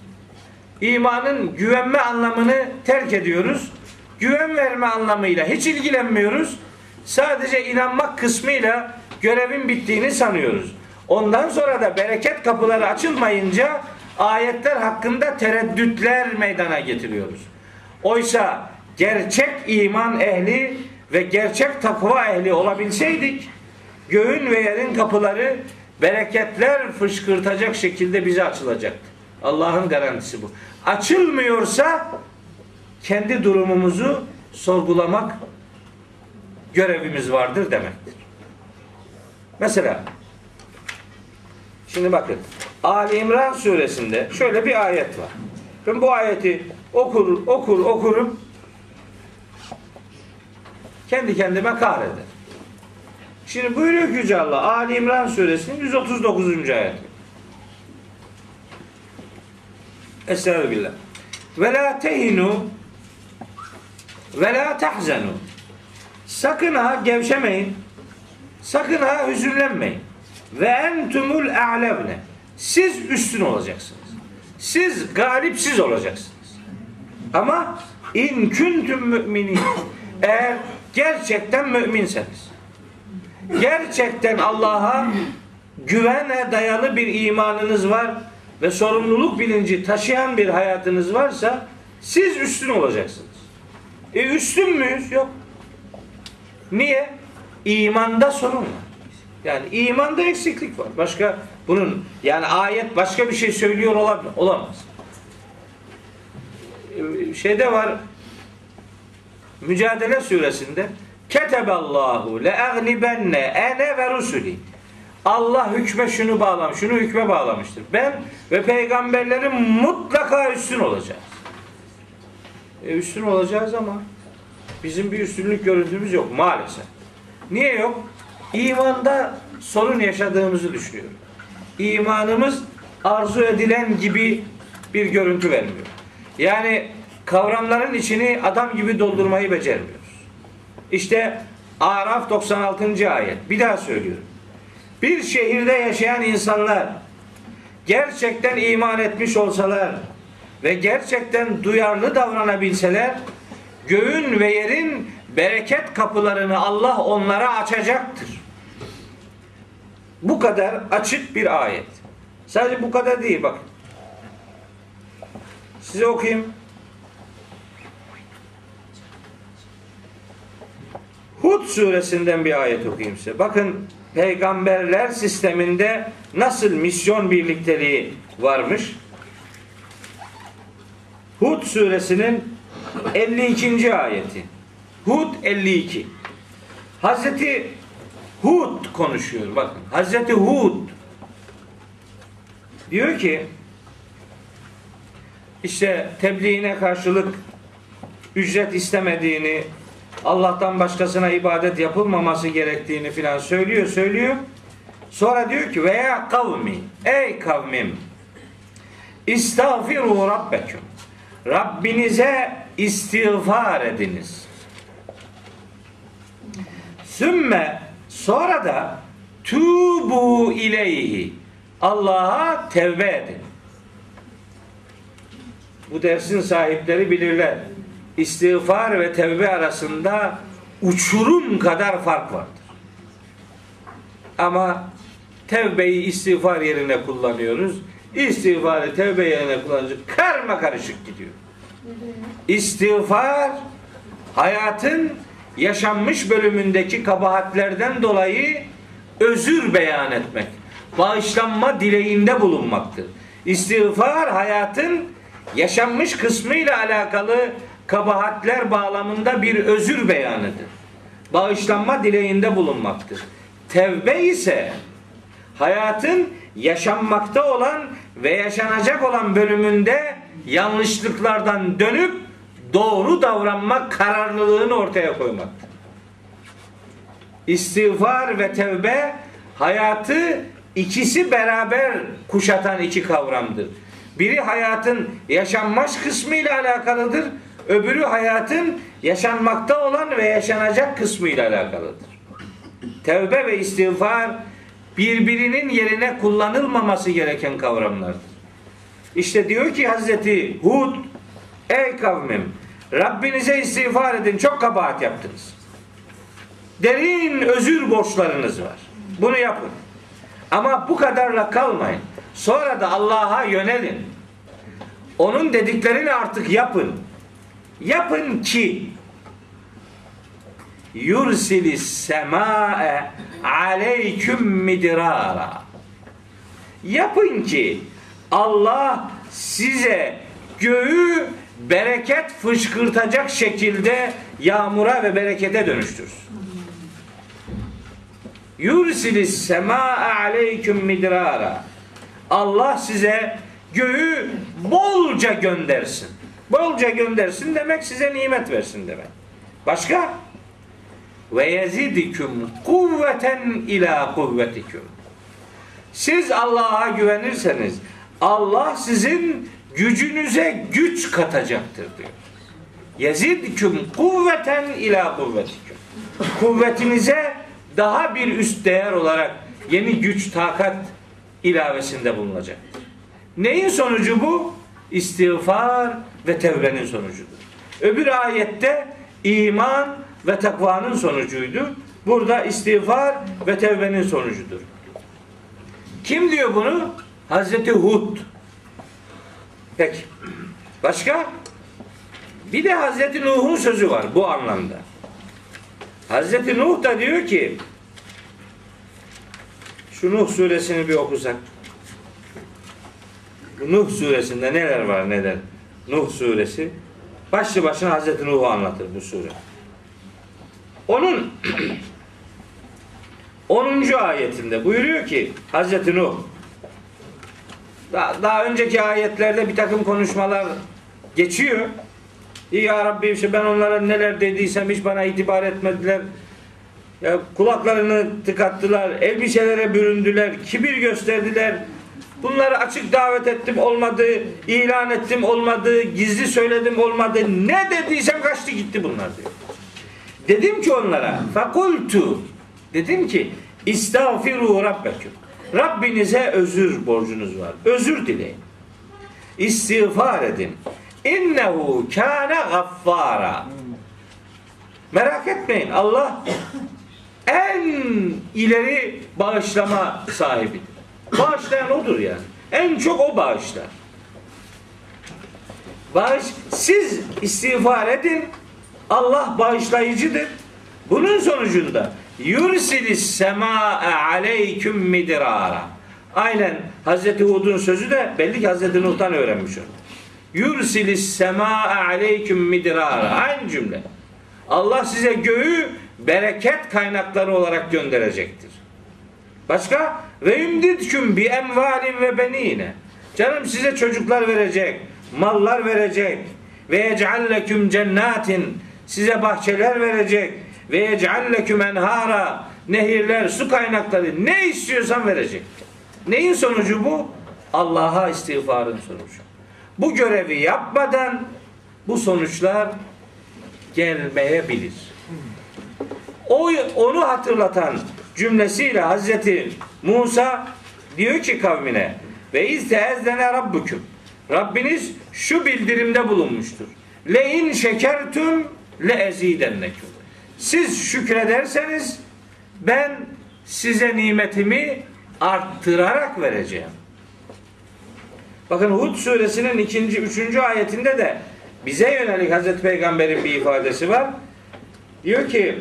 İmanın güvenme anlamını terk ediyoruz. Güven verme anlamıyla hiç ilgilenmiyoruz. Sadece inanmak kısmıyla görevin bittiğini sanıyoruz. Ondan sonra da bereket kapıları açılmayınca ayetler hakkında tereddütler meydana getiriyoruz. Oysa gerçek iman ehli ve gerçek takva ehli olabilseydik, göğün ve yerin kapıları bereketler fışkırtacak şekilde bize açılacaktı. Allah'ın garantisi bu. Açılmıyorsa kendi durumumuzu sorgulamak görevimiz vardır demektir. Mesela şimdi bakın, Ali İmran suresinde şöyle bir ayet var. Ben bu ayeti okurum kendi kendime kahreder. Şimdi buyuruyor Yüce Allah Ali İmran suresinin 139. ayeti. Estağfirullah. Ve la tehinu ve la tahzanu. Sakın ha gevşemeyin. Sakın ha hüzünlenmeyin. Ve entumul a'levne. Siz üstün olacaksınız. Siz galipsiz olacaksınız. Ama in kuntum müminin. Eğer gerçekten müminseniz, gerçekten Allah'a güvene dayalı bir imanınız var ve sorumluluk bilinci taşıyan bir hayatınız varsa siz üstün olacaksınız. Üstün müyüz? Yok. Niye? İmanda sorun var. Yani imanda eksiklik var. Başka bunun, yani ayet başka bir şey söylüyor olamaz. Şeyde var, Mücadele suresinde Keteballahu le'eglibenne ene ve rusuli. Allah hükme şunu bağlamış, şunu hükme bağlamıştır. Ben ve peygamberlerim mutlaka üstün olacağız. Üstün olacağız ama bizim bir üstünlük görüntümüz yok maalesef. Niye yok? İmanda sorun yaşadığımızı düşünüyorum. İmanımız arzu edilen gibi bir görüntü vermiyor. Yani kavramların içini adam gibi doldurmayı becermiyoruz. İşte Araf 96. ayet. Bir daha söylüyorum. Bir şehirde yaşayan insanlar gerçekten iman etmiş olsalar ve gerçekten duyarlı davranabilseler, göğün ve yerin bereket kapılarını Allah onlara açacaktır. Bu kadar açık bir ayet. Sadece bu kadar değil, bakın. Size okuyayım. Hud suresinden bir ayet okuyayım size. Bakın peygamberler sisteminde nasıl misyon birlikteliği varmış. Hud suresinin 52. ayeti. Hud 52. Hazreti Hud konuşuyor. Bakın Hazreti Hud diyor ki işte tebliğine karşılık ücret istemediğini, Allah'tan başkasına ibadet yapılmaması gerektiğini filan söylüyor. Sonra diyor ki ve ya kavmi, ey kavmim, istağfiru rabbekum, Rabbinize istiğfar ediniz. Sümme, sonra da tubu ileyhi, Allah'a tevbe edin. Bu dersin sahipleri bilirler. İstiğfar ve tevbe arasında uçurum kadar fark vardır. Ama tevbeyi istiğfar yerine kullanıyoruz. İstiğfarı tevbe yerine kullanıyoruz. Karma karışık gidiyor. İstiğfar hayatın yaşanmış bölümündeki kabahatlerden dolayı özür beyan etmek, bağışlanma dileğinde bulunmaktır. İstiğfar, hayatın yaşanmış kısmıyla alakalı kabahatler bağlamında bir özür beyanıdır. Bağışlanma dileğinde bulunmaktır. Tevbe ise hayatın yaşanmakta olan ve yaşanacak olan bölümünde yanlışlıklardan dönüp doğru davranma kararlılığını ortaya koymaktır. İstiğfar ve tevbe, hayatı ikisi beraber kuşatan iki kavramdır. Biri hayatın yaşanmış kısmı ile alakalıdır, öbürü hayatın yaşanmakta olan ve yaşanacak kısmı ile alakalıdır. Tevbe ve istiğfar birbirinin yerine kullanılmaması gereken kavramlardır. İşte diyor ki Hazreti Hud, ey kavmim, Rabbinize istiğfar edin, çok kabahat yaptınız. Derin özür borçlarınız var. Bunu yapın. Ama bu kadarla kalmayın. Sonra da Allah'a yönelin. Onun dediklerini artık yapın. Yapın ki yursilis semâe aleyküm midrara. Yapın ki Allah size göğü bereket fışkırtacak şekilde yağmura ve berekete dönüştürsün. Yursilis semâe aleyküm midrara. Allah size göğü bolca göndersin. Bolca göndersin demek size nimet versin demek. Başka? Ve yezidiküm kuvveten ila kuvvetiküm. Siz Allah'a güvenirseniz Allah sizin gücünüze güç katacaktır diyor. Yezidiküm kuvveten ila kuvvetiküm. Kuvvetinize daha bir üst değer olarak yeni güç, takat ilavesinde bulunacaktır. Neyin sonucu bu? İstiğfar ve tevbenin sonucudur. Öbür ayette iman ve takvanın sonucuydu. Burada istiğfar ve tevbenin sonucudur. Kim diyor bunu? Hazreti Hud. Peki. Başka? Bir de Hazreti Nuh'un sözü var bu anlamda. Hazreti Nuh da diyor ki, şu Nuh suresini bir okusak. Nuh suresinde neler var neler? Nuh suresi başlı başına Hazreti Nuh'u anlatır bu sure. Onun 10. ayetinde buyuruyor ki Hazreti Nuh, daha önceki ayetlerde bir takım konuşmalar geçiyor. Ya Rabbi, işte ben onlara neler dediysem hiç bana itibar etmediler. Ya kulaklarını tıkattılar, elbiselere büründüler, kibir gösterdiler. Bunları açık davet ettim, olmadı. İlan ettim, olmadı. Gizli söyledim, olmadı. Ne dediysem kaçtı gitti bunlar diyor. Dedim ki onlara, fakultu, dedim ki istağfiru rabbekum, Rabbinize özür borcunuz var. Özür dileyin. İstiğfar edin. İnnehu kâne gaffara. Merak etmeyin, Allah en ileri bağışlama sahibidir. Bağışlayan odur yani. En çok o bağışlar. Siz istiğfar edin. Allah bağışlayıcıdır. Bunun sonucunda yursilis semâe aleyküm midrara. Aynen Hazreti Hud'un sözü de belli ki Hazreti Nuh'tan öğrenmiş onu. Yursilis semâe aleyküm midrara. Aynı cümle. Allah size göğü bereket kaynakları olarak gönderecektir. Başka? Ve yumdidküm bi emvalim ve benine. Canım size çocuklar verecek, mallar verecek. Ve yec'alleküm cennatin, size bahçeler verecek. Ve yec'alleküm enhara, nehirler, su kaynakları, ne istiyorsan verecek. Neyin sonucu bu? Allah'a istiğfarın sonucu. Bu görevi yapmadan bu sonuçlar gelmeyebilir. Onu hatırlatan cümlesiyle Hazreti Musa diyor ki kavmine, ve izteezdene rabbüküm, Rabbiniz şu bildirimde bulunmuştur. Le'in şekertüm le'ezidenneküm. Siz şükrederseniz ben size nimetimi arttırarak vereceğim. Bakın Hud suresinin 2. 3. ayetinde de bize yönelik Hazreti Peygamber'in bir ifadesi var. Diyor ki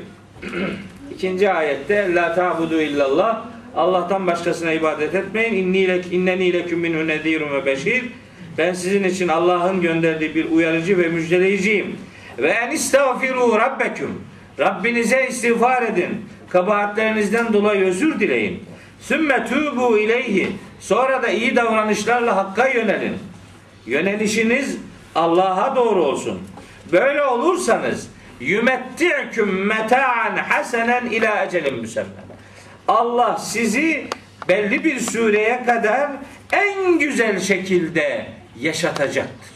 2. ayette la ta'budu illallah, Allah'tan başkasına ibadet etmeyin. İnneni leküm minhu nedirun ve beşir. Ben sizin için Allah'ın gönderdiği bir uyarıcı ve müjdeleyiciyim. Ve en istağfiru rabbeküm. Rabbinize istiğfar edin. Kabahatlerinizden dolayı özür dileyin. Sümme tübü ileyhi. Sonra da iyi davranışlarla Hakk'a yönelin. Yönelişiniz Allah'a doğru olsun. Böyle olursanız yümetti'küm meta'an hasenen ila ecelin müsemmen. Allah sizi belli bir süreye kadar en güzel şekilde yaşatacaktır.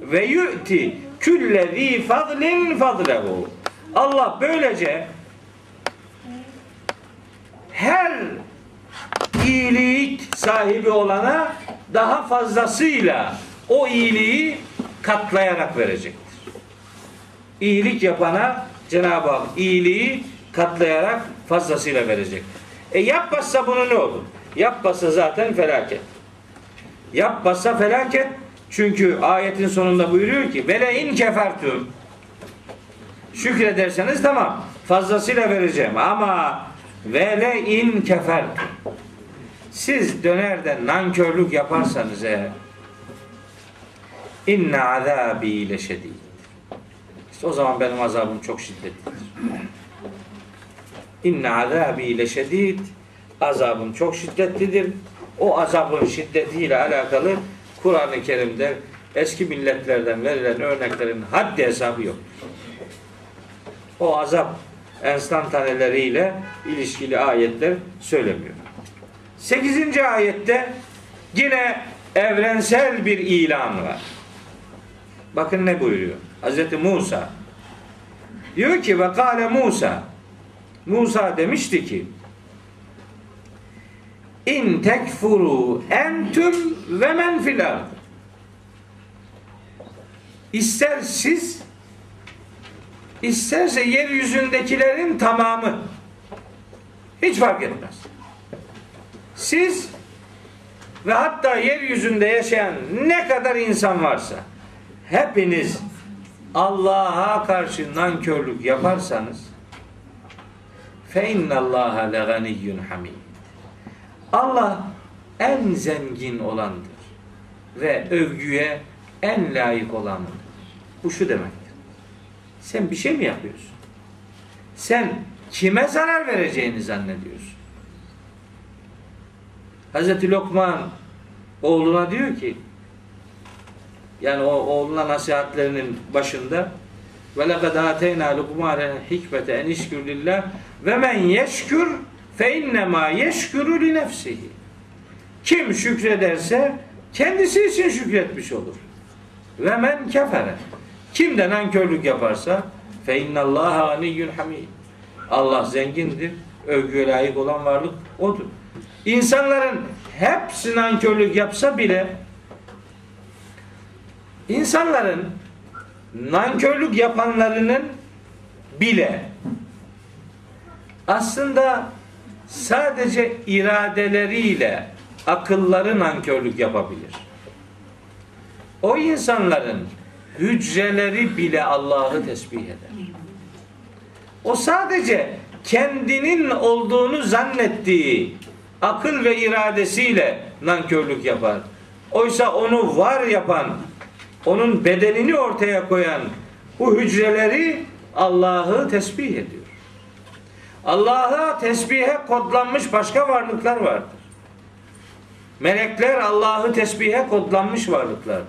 Ve yu'ti küllezî fadlin fadlehu. Allah böylece her iyilik sahibi olana daha fazlasıyla o iyiliği katlayarak verecektir. İyilik yapana Cenab-ı Hak iyiliği katlayarak fazlasıyla verecek. Yapmazsa bunu ne olur? Yapmazsa zaten felaket. Yapmazsa felaket. Çünkü ayetin sonunda buyuruyor ki vele in kefertüm. Şükrederseniz tamam. Fazlasıyla vereceğim ama vele in kefertüm. Siz döner de nankörlük yaparsanız inne azâbi leşedîd. İşte o zaman benim azabım çok şiddetlidir. İnne azâbi leşedîd. Azabım çok şiddetlidir. O azabın şiddetiyle alakalı Kur'an-ı Kerim'de eski milletlerden verilen örneklerin haddi hesabı yok. O azap enstantaneleriyle ilişkili ayetler söylemiyor. 8. ayette yine evrensel bir ilan var. Bakın ne buyuruyor? Hazreti Musa diyor ki ve kâle Musa demişti ki in tekfuru entüm ve men fil ard. İster siz, isterse yeryüzündekilerin tamamı, hiç fark etmez. Siz ve hatta yeryüzünde yaşayan ne kadar insan varsa hepiniz Allah'a karşı nankörlük yaparsanız fe innallâhe leganiyyun hamid. Allah en zengin olandır ve övgüye en layık olandır. Bu şu demektir. Sen bir şey mi yapıyorsun? Sen kime zarar vereceğini zannediyorsun? Hazreti Lokman oğluna diyor ki, yani o oğluna nasihatlerinin başında ve lekad ateyna Lukmanel hikmete en işkür lillah ve men yeşkür fe innemâ yeşkürü li nefsihi. Kim şükrederse kendisi için şükretmiş olur. Ve men kefere. Kim de nankörlük yaparsa fe innallâhe ganiyyun hamid. Allah zengindir. Övgüye layık olan varlık odur. İnsanların hepsi nankörlük yapsa bile nankörlük yapanlarının bile aslında sadece iradeleriyle akılları nankörlük yapabilir. O insanların hücreleri bile Allah'ı tesbih eder. O sadece kendinin olduğunu zannettiği akıl ve iradesiyle nankörlük yapar. Oysa onu var yapan, onun bedenini ortaya koyan bu hücreleri Allah'ı tesbih ediyor. Allah'a tesbihe kodlanmış başka varlıklar vardır. Melekler Allah'ı tesbihe kodlanmış varlıklardır.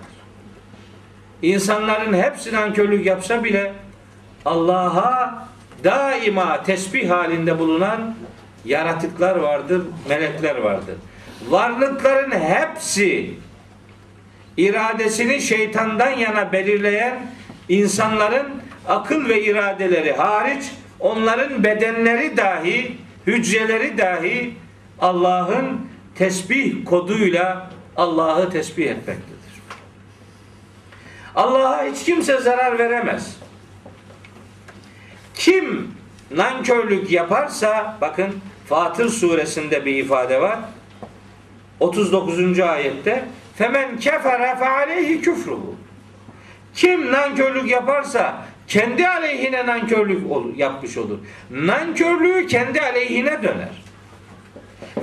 İnsanların hepsi nankörlük yapsa bile Allah'a daima tesbih halinde bulunan yaratıklar vardır, melekler vardır. Varlıkların hepsi iradesini şeytandan yana belirleyen insanların akıl ve iradeleri hariç onların bedenleri dahi, hücreleri dahi Allah'ın tesbih koduyla Allah'ı tesbih etmektedir. Allah'a hiç kimse zarar veremez. Kim nankörlük yaparsa, bakın Fatır suresinde bir ifade var. 39. ayette femen kefere fe aleyhi küfruhu. Kim nankörlük yaparsa kendi aleyhine nankörlük yapmış olur. Nankörlüğü kendi aleyhine döner.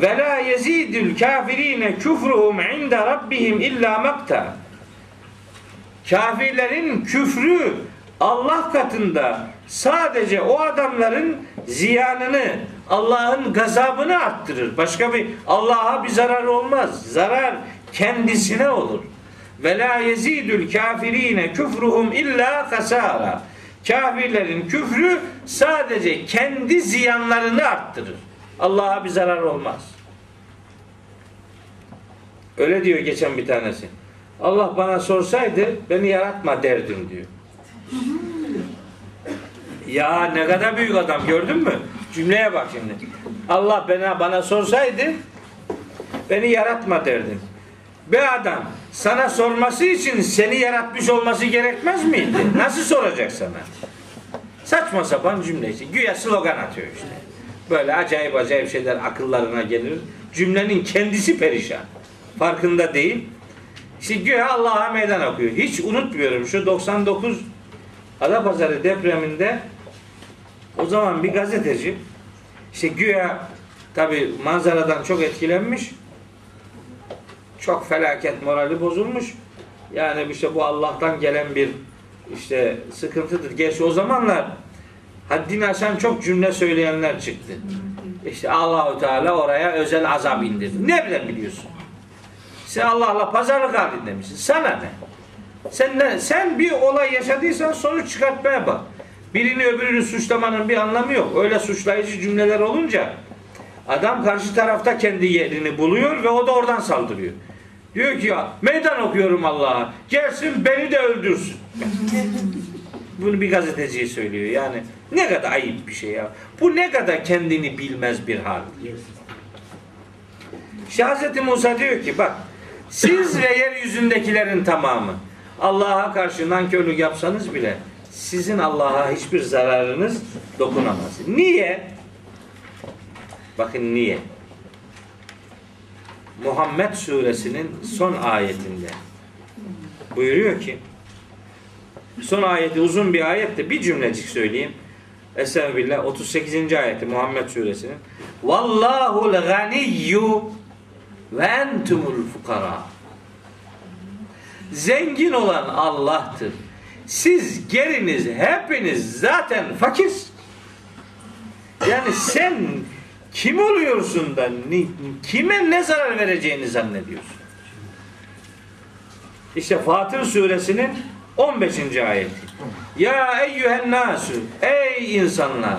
Ve la yezidül kafirine küfruhum inde rabbihim illa makta. Kafirlerin küfrü Allah katında sadece o adamların ziyanını, Allah'ın gazabını arttırır. Başka bir Allah'a bir zarar olmaz. Zarar kendisine olur. Ve la yezidül kafirine küfruhum illa kasara. Kafirlerin küfrü sadece kendi ziyanlarını arttırır. Allah'a bir zarar olmaz. Öyle diyor geçen bir tanesi. Allah bana sorsaydı beni yaratma derdim diyor. Ya ne kadar büyük adam, gördün mü? Cümleye bak şimdi. Allah bana sorsaydı beni yaratma derdim. Be adam, sana sorması için seni yaratmış olması gerekmez miydi? Nasıl soracak sana? Saçma sapan cümle işte. Güya slogan atıyor işte. Böyle acayip acayip şeyler akıllarına gelir. Cümlenin kendisi perişan. Farkında değil. İşte güya Allah'a meydan okuyor. Hiç unutmuyorum şu 99 Adapazarı depreminde o zaman bir gazeteci işte güya tabii manzaradan çok etkilenmiş. Çok felaket, morali bozulmuş. Yani işte bu Allah'tan gelen bir işte sıkıntıdır. Gerçi o zamanlar haddini aşan çok cümle söyleyenler çıktı. İşte Allahu Teala oraya özel azap indirdi. Ne bile biliyorsun? Sen Allah'la pazarlık halin demişsin. Sana ne? Sen bir olay yaşadıysan sonuç çıkartmaya bak. Birini öbürünü suçlamanın bir anlamı yok. Öyle suçlayıcı cümleler olunca adam karşı tarafta kendi yerini buluyor ve o da oradan saldırıyor. Diyor ki ya meydan okuyorum Allah'a. Gelsin beni de öldürsün. Bunu bir gazeteciye söylüyor. Yani ne kadar ayıp bir şey ya. Bu ne kadar kendini bilmez bir hal. İşte Hz. Musa diyor ki bak, siz ve yeryüzündekilerin tamamı Allah'a karşı nankörlük yapsanız bile sizin Allah'a hiçbir zararınız dokunamaz. Niye? Bakın niye? Muhammed Suresinin son ayetinde buyuruyor ki, son ayeti uzun bir ayet de bir cümlecik söyleyeyim. Estağfirullah, 38. ayeti Muhammed Suresinin. Vallahu l-ganiyyu ve entumul fukara. Zengin olan Allah'tır. Siz geriniz hepiniz zaten fakir. Yani sen kim oluyorsun da kime ne zarar vereceğini zannediyorsun? İşte Fatır Suresinin 15. ayeti. Ya eyyühen nasu, ey insanlar,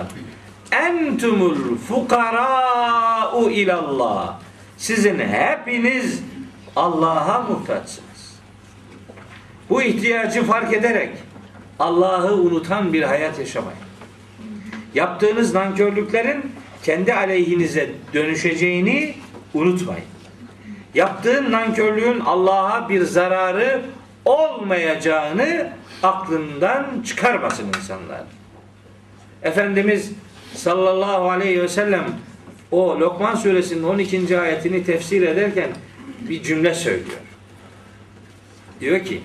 entumul fukara'u ilallah. Sizin hepiniz Allah'a muhtaçsınız. Bu ihtiyacı fark ederek Allah'ı unutan bir hayat yaşamayın. Yaptığınız nankörlüklerin kendi aleyhinize dönüşeceğini unutmayın. Yaptığın nankörlüğün Allah'a bir zararı olmayacağını aklından çıkarmasın insanlar. Efendimiz sallallahu aleyhi ve sellem o Lokman Suresinin 12. ayetini tefsir ederken bir cümle söylüyor. Diyor ki: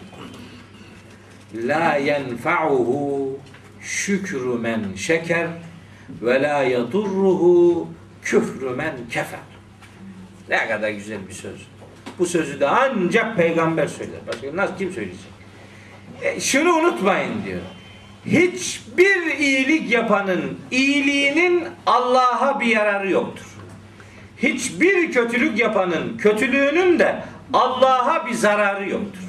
La yenfa'uhu şükrü men şeker ve la yadurruhu küfrü men kefer. Ne kadar güzel bir söz. Bu sözü de ancak peygamber söyler. Başka nasıl kim söyleyecek? Şunu unutmayın diyor. Hiçbir iyilik yapanın iyiliğinin Allah'a bir yararı yoktur. Hiçbir kötülük yapanın kötülüğünün de Allah'a bir zararı yoktur.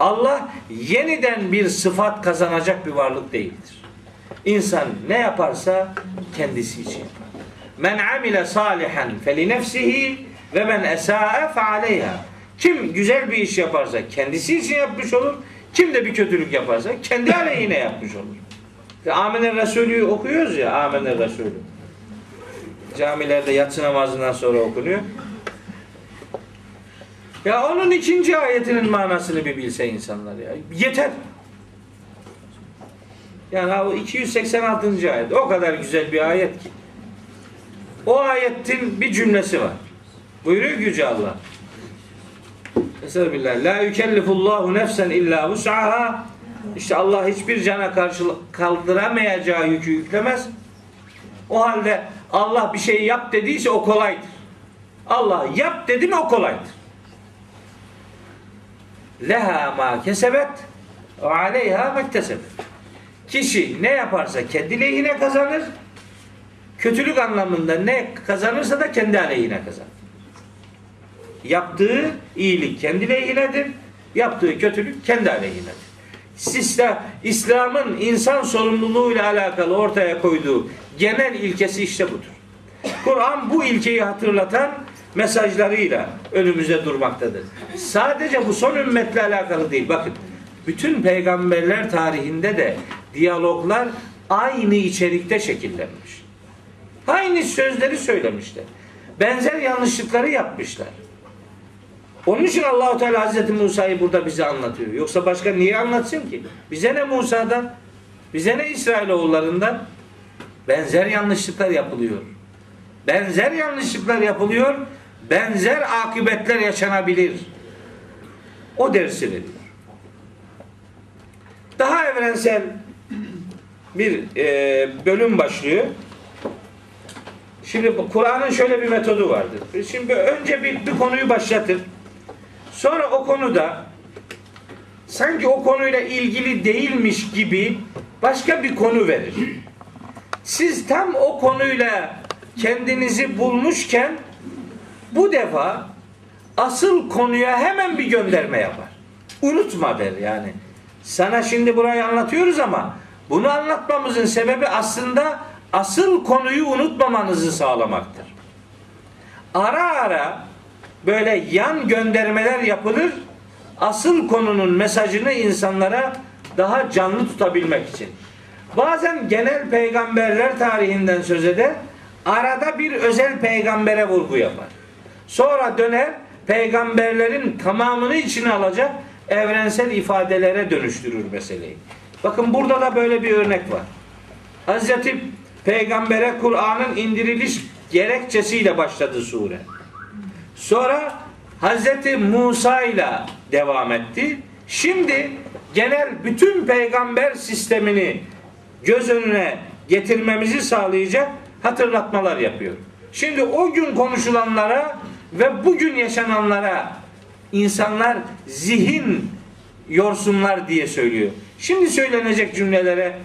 Allah yeniden bir sıfat kazanacak bir varlık değildir. İnsan ne yaparsa kendisi için yapar. Men amile salihan feli nefsihi ve men esa'e fe aleyha. Kim güzel bir iş yaparsa kendisi için yapmış olur. Kim de bir kötülük yaparsa kendi aleyhine yapmış olur. Âmene Resulü'yü okuyoruz ya, Âmene Resulü. Camilerde yatsı namazından sonra okunuyor. Ya onun 2. ayetinin manasını bir bilse insanlar ya. Yeter. Yani o 286. ayet. O kadar güzel bir ayet ki. O ayetin bir cümlesi var. Buyuruyor Yüce Allah. Estağfirullah. La yükellifullahu nefsen illa vus'aha İşte Allah hiçbir cana karşı kaldıramayacağı yükü yüklemez. O halde Allah bir şey yap dediyse o kolaydır. Allah yap dedi mi o kolaydır. Leha ma kesebet ve aleyha mektesebet. Kişi ne yaparsa kendi lehine kazanır. Kötülük anlamında ne kazanırsa da kendi aleyhine kazanır. Yaptığı iyilik kendi lehinedir. Yaptığı kötülük kendi aleyhinedir. Sistem, İslam'ın insan sorumluluğuyla alakalı ortaya koyduğu genel ilkesi işte budur. Kur'an bu ilkeyi hatırlatan mesajlarıyla önümüze durmaktadır. Sadece bu son ümmetle alakalı değil. Bakın, bütün peygamberler tarihinde de diyaloglar aynı içerikte şekillenmiş. Aynı sözleri söylemişler. Benzer yanlışlıkları yapmışlar. Onun için Allah-u Teala Hazreti Musa'yı burada bize anlatıyor. Yoksa başka niye anlatsın ki? Bize ne Musa'dan, bize ne İsrailoğullarından? Benzer yanlışlıklar yapılıyor. Benzer yanlışlıklar yapılıyor. Benzer akıbetler yaşanabilir. O dersi veriyor. Daha evrensel bir bölüm başlıyor. Şimdi Kur'an'ın şöyle bir metodu vardır. Şimdi önce bir konuyu başlatır. Sonra o konuda sanki o konuyla ilgili değilmiş gibi başka bir konu verir. Siz tam o konuyla kendinizi bulmuşken bu defa asıl konuya hemen bir gönderme yapar. Unutma der yani. Sana şimdi burayı anlatıyoruz ama bunu anlatmamızın sebebi aslında asıl konuyu unutmamanızı sağlamaktır. Ara ara böyle yan göndermeler yapılır. Asıl konunun mesajını insanlara daha canlı tutabilmek için. Bazen genel peygamberler tarihinden söz eder. Arada bir özel peygambere vurgu yapar. Sonra döner peygamberlerin tamamını içine alacak evrensel ifadelere dönüştürür meseleyi. Bakın burada da böyle bir örnek var. Hazreti Peygamber'e Kur'an'ın indiriliş gerekçesiyle başladı sure. Sonra Hazreti Musa ile devam etti. Şimdi genel bütün peygamber sistemini göz önüne getirmemizi sağlayacak hatırlatmalar yapıyor. Şimdi o gün konuşulanlara ve bugün yaşananlara insanlar zihin yorsunlar diye söylüyor. Şimdi söylenecek cümlelere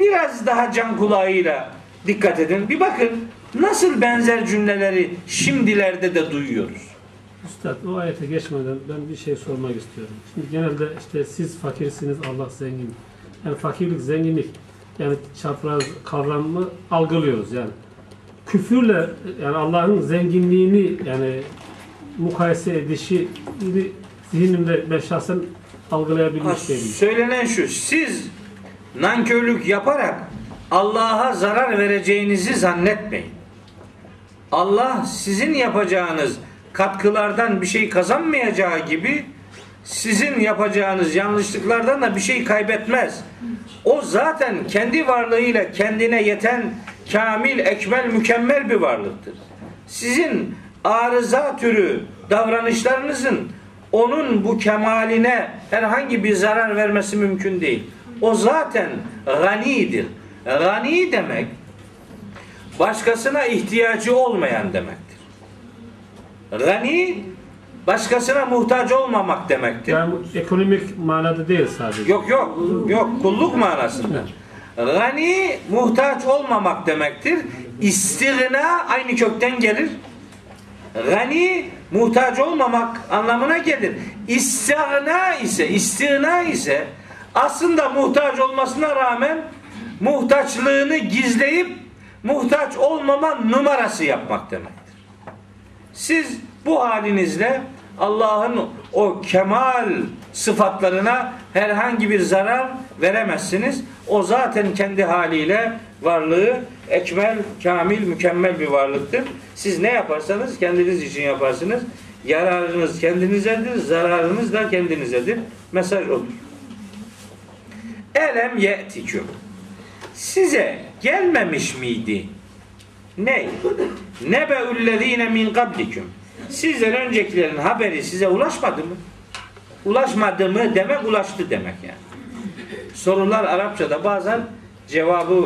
biraz daha can kulağıyla dikkat edin. Bir bakın nasıl benzer cümleleri şimdilerde de duyuyoruz. Üstad, o ayete geçmeden ben bir şey sormak istiyorum. Şimdi genelde işte siz fakirsiniz, Allah zengin. Yani fakirlik, zenginlik yani çapraz kavramı algılıyoruz yani. Küfürle yani Allah'ın zenginliğini yani mukayese edişi zihnimde ben şahsen algılayabilmiş değilim. Söylenen şu, siz nankörlük yaparak Allah'a zarar vereceğinizi zannetmeyin. Allah sizin yapacağınız katkılardan bir şey kazanmayacağı gibi sizin yapacağınız yanlışlıklardan da bir şey kaybetmez. O zaten kendi varlığıyla kendine yeten kamil, ekmel, mükemmel bir varlıktır. Sizin arıza türü davranışlarınızın onun bu kemaline herhangi bir zarar vermesi mümkün değil. O zaten ganidir. Gani demek başkasına ihtiyacı olmayan demektir. Gani başkasına muhtaç olmamak demektir. Yani ekonomik manada değil sadece. Yok, kulluk manasında. Gani muhtaç olmamak demektir. İstigna aynı kökten gelir. Gani muhtaç olmamak anlamına gelir. İstigna ise aslında muhtaç olmasına rağmen muhtaçlığını gizleyip muhtaç olmama numarası yapmak demektir. Siz bu halinizle Allah'ın o kemal sıfatlarına herhangi bir zarar veremezsiniz. O zaten kendi haliyle varlığı ekmel, kamil, mükemmel bir varlıktır. Siz ne yaparsanız kendiniz için yaparsınız. Yararınız kendinizedir, zararınız da kendinizedir. Mesaj olur. Elem ye'tiküm. Size gelmemiş miydi? Ney? Nebe'üllezine min kabliküm. Sizden öncekilerin haberi size ulaşmadı mı? ulaşmadı mı demek, ulaştı demek yani. Sorular Arapçada bazen cevabı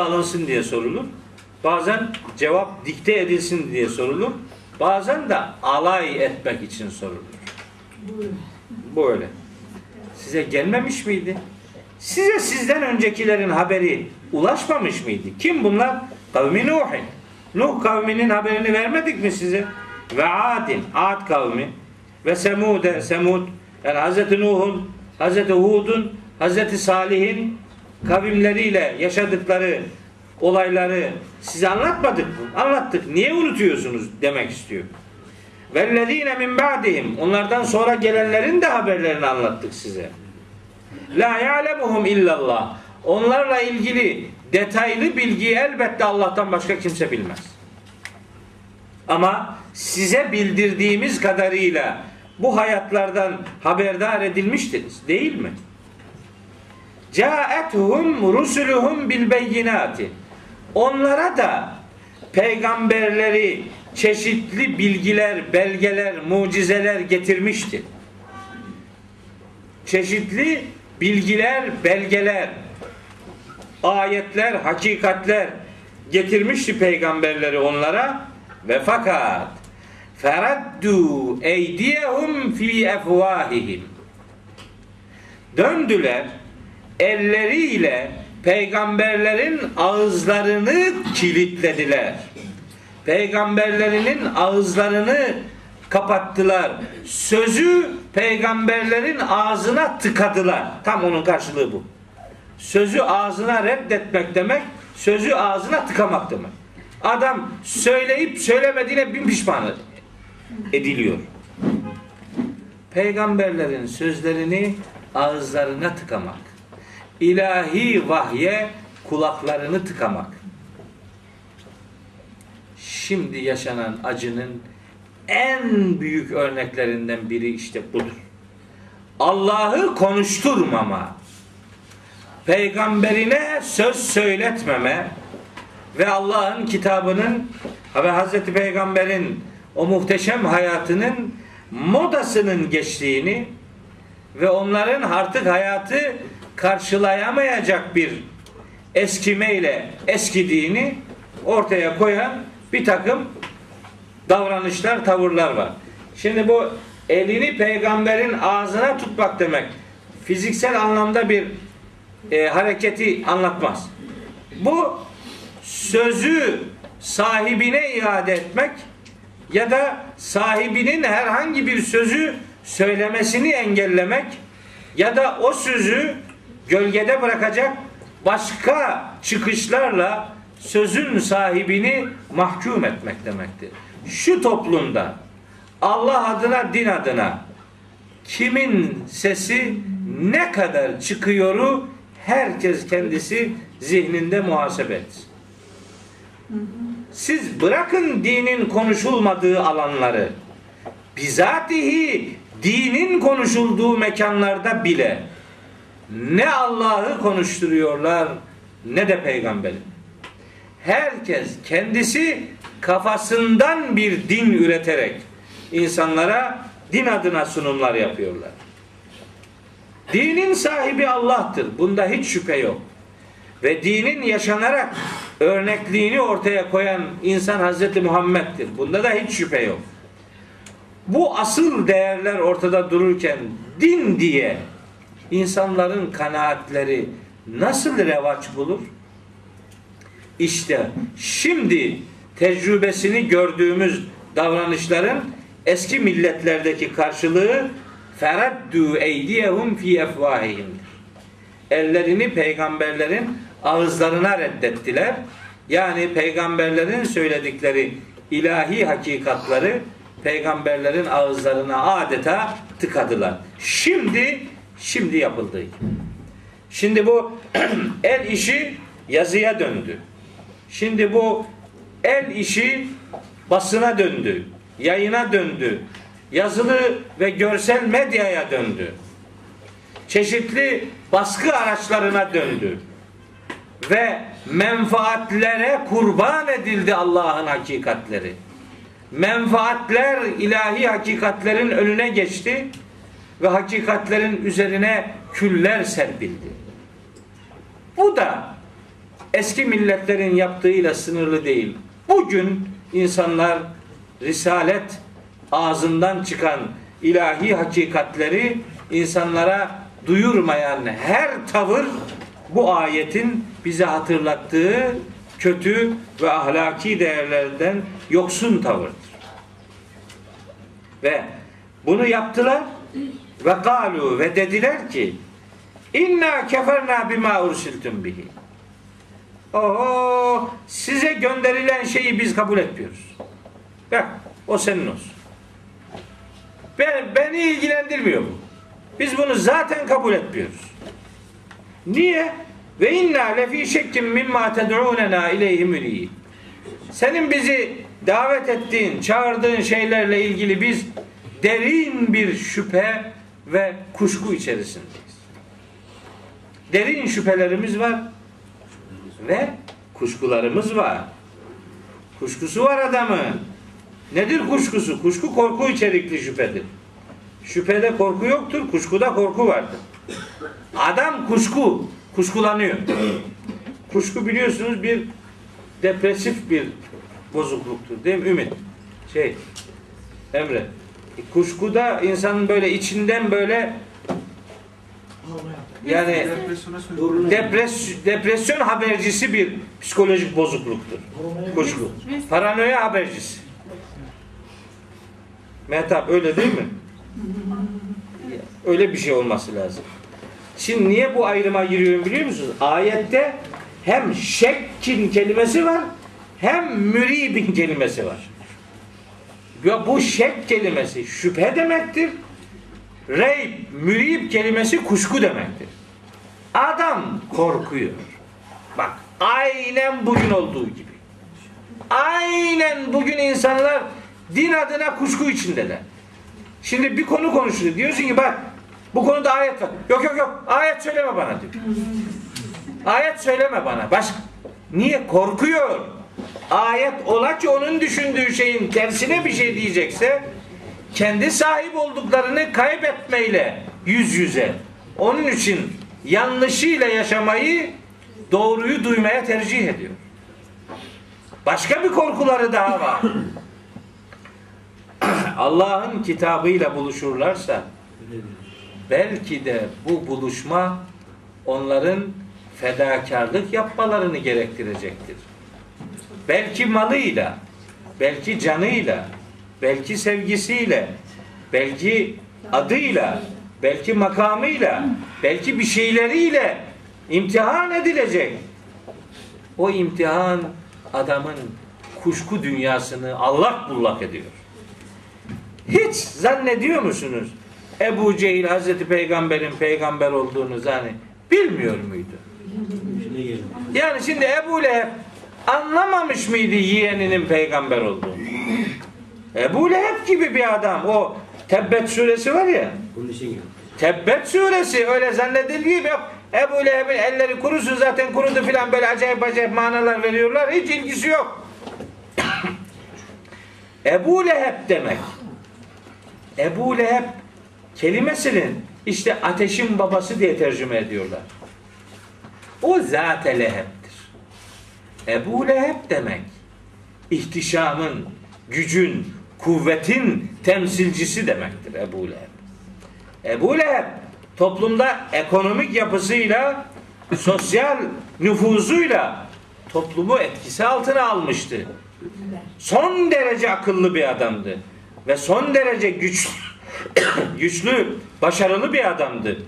alınsın diye sorulur. Bazen cevap dikte edilsin diye sorulur. Bazen de alay etmek için sorulur. Bu öyle. Size gelmemiş miydi? Size sizden öncekilerin haberi ulaşmamış mıydı? Kim bunlar? Kavmi Nuhin. Nuh kavminin haberini vermedik mi size? Ve Adin, Ad kavmi. Ve Semud'e, Semud. Yani Hazreti Nuh'un, Hazreti Hud'un, Hazreti Salih'in kavimleriyle yaşadıkları olayları size anlatmadık mı? Anlattık. Niye unutuyorsunuz demek istiyor. Vellezine min ba'dihim. Onlardan sonra gelenlerin de haberlerini anlattık size. La ya'lemuhum illallah. Onlarla ilgili detaylı bilgiyi elbette Allah'tan başka kimse bilmez. Ama size bildirdiğimiz kadarıyla bu hayatlardan haberdar edilmiştiniz, değil mi? Câethum rusuluhum bil beyinati. Onlara da peygamberleri çeşitli bilgiler, belgeler, mucizeler getirmişti. Çeşitli bilgiler, belgeler, ayetler, hakikatler getirmişti peygamberleri onlara. Ve fakat feraddu eydiyehum fi efvahihim. Döndüler elleriyle peygamberlerin ağızlarını kilitlediler. Peygamberlerinin ağızlarını kapattılar. Sözü peygamberlerin ağzına tıkadılar. Tam onun karşılığı bu. Sözü ağzına reddetmek demek, sözü ağzına tıkamak demek. Adam söyleyip söylemediğine bin pişman ediliyor. Peygamberlerin sözlerini ağızlarına tıkamak. İlahi vahye kulaklarını tıkamak. Şimdi yaşanan acının en büyük örneklerinden biri işte budur. Allah'ı konuşturmama, peygamberine söz söyletmeme ve Allah'ın kitabının ve Hazreti Peygamber'in o muhteşem hayatının modasının geçtiğini ve onların artık hayatı karşılayamayacak bir eskimeyle eskidiğini ortaya koyan bir takım davranışlar, tavırlar var. Şimdi bu elini peygamberin ağzına tutmak demek fiziksel anlamda bir hareketi anlatmaz. Bu sözü sahibine iade etmek ya da sahibinin herhangi bir sözü söylemesini engellemek ya da o sözü gölgede bırakacak başka çıkışlarla sözün sahibini mahkum etmek demektir. Şu toplumda Allah adına, din adına kimin sesi ne kadar çıkıyoru herkes kendisi zihninde muhasebe etsin. Siz bırakın dinin konuşulmadığı alanları, bizatihi dinin konuşulduğu mekanlarda bile ne Allah'ı konuşturuyorlar ne de peygamberi. Herkes kendisi kafasından bir din üreterek insanlara din adına sunumlar yapıyorlar. Dinin sahibi Allah'tır. Bunda hiç şüphe yok. Ve dinin yaşanarak örnekliğini ortaya koyan insan Hazreti Muhammed'tir. Bunda da hiç şüphe yok. Bu asıl değerler ortada dururken din diye insanların kanaatleri nasıl revaç bulur? İşte şimdi tecrübesini gördüğümüz davranışların eski milletlerdeki karşılığı feraddu eydiyehum fi efvahihimdir. Ellerini peygamberlerin ağızlarına reddettiler. Yani peygamberlerin söyledikleri ilahi hakikatları peygamberlerin ağızlarına adeta tıkadılar. Şimdi yapıldı. Şimdi bu el işi yazıya döndü. Şimdi bu el işi basına döndü, yayına döndü, yazılı ve görsel medyaya döndü. Çeşitli baskı araçlarına döndü. Ve menfaatlere kurban edildi Allah'ın hakikatleri. menfaatler ilahi hakikatlerin önüne geçti ve hakikatlerin üzerine küller serpildi. Bu da eski milletlerin yaptığıyla sınırlı değil. Bugün insanlar risalet ağzından çıkan ilahi hakikatleri insanlara duyurmayan her tavır bu ayetin bize hatırlattığı kötü ve ahlaki değerlerden yoksun tavırdır. Ve bunu yaptılar ve galu ve dediler ki inna keferna bima ursiltum bihi. Oho, size gönderilen şeyi biz kabul etmiyoruz. Bak, o senin olsun. Beni ilgilendirmiyor bu. Biz bunu zaten kabul etmiyoruz. Niye? Ve inna lefî şekkin mimma ted'ûnenâ ileyhi mürîd. Senin bizi davet ettiğin, çağırdığın şeylerle ilgili biz derin bir şüphe ve kuşku içerisindeyiz. Derin şüphelerimiz var ve kuşkularımız var. Kuşkusu var adamın. Nedir kuşkusu? Kuşku korku içerikli şüphedir. Şüphede korku yoktur, kuşkuda korku vardır. Adam kuşkulanıyor. Kuşku biliyorsunuz bir depresif bir bozukluktur, değil mi? Ümit. Emre. Kuşkuda insanın böyle içinden böyle yani depresyon habercisi bir psikolojik bozukluktur. Kuşku. Paranoya habercisi. Mehtap öyle değil mi? Öyle bir şey olması lazım. Şimdi niye bu ayrıma giriyorum biliyor musunuz? Ayette hem şekkin kelimesi var, hem müribin kelimesi var. Ya bu şek kelimesi şüphe demektir. Reyb, mürib kelimesi kuşku demektir. Adam korkuyor. Bak, aynen bugün olduğu gibi. Aynen bugün insanlar din adına kuşku içindeler. Şimdi bir konu konuşuluyor. Diyorsun ki bak bu konuda ayet var. Yok. Ayet söyleme bana diyor. Ayet söyleme bana. Başka. Niye? Korkuyor. Ayet ola ki onun düşündüğü şeyin tersine bir şey diyecekse kendi sahip olduklarını kaybetmeyle yüz yüze. Onun için yanlışıyla yaşamayı doğruyu duymaya tercih ediyor. Başka bir korkuları daha var. Allah'ın kitabıyla buluşurlarsa belki de bu buluşma onların fedakarlık yapmalarını gerektirecektir. Belki malıyla, belki canıyla, belki sevgisiyle, belki adıyla, belki makamıyla, belki bir şeyleriyle imtihan edilecek. O imtihan adamın kuşku dünyasını allak bullak ediyor. Hiç zannediyor musunuz? Ebu Cehil Hazreti Peygamber'in peygamber olduğunu bilmiyor muydu? Yani şimdi Ebu Leheb anlamamış mıydı yeğeninin peygamber olduğunu? Ebu Leheb gibi bir adam. O Tebbet suresi var ya. Tebbet suresi öyle zannedildiği gibi yok. Ebu Leheb'in elleri kurusun zaten kurudu filan böyle acayip manalar veriyorlar. Hiç ilgisi yok. Ebu Leheb demek. Ebu Leheb kelimesinin işte ateşin babası diye tercüme ediyorlar. O zat-ı Leheb'tir. Ebu Leheb demek ihtişamın, gücün, kuvvetin temsilcisi demektir Ebu Leheb. Ebu Leheb toplumda ekonomik yapısıyla, sosyal nüfuzuyla toplumu etkisi altına almıştı. Son derece akıllı bir adamdı. Ve son derece güçlü, başarılı bir adamdı.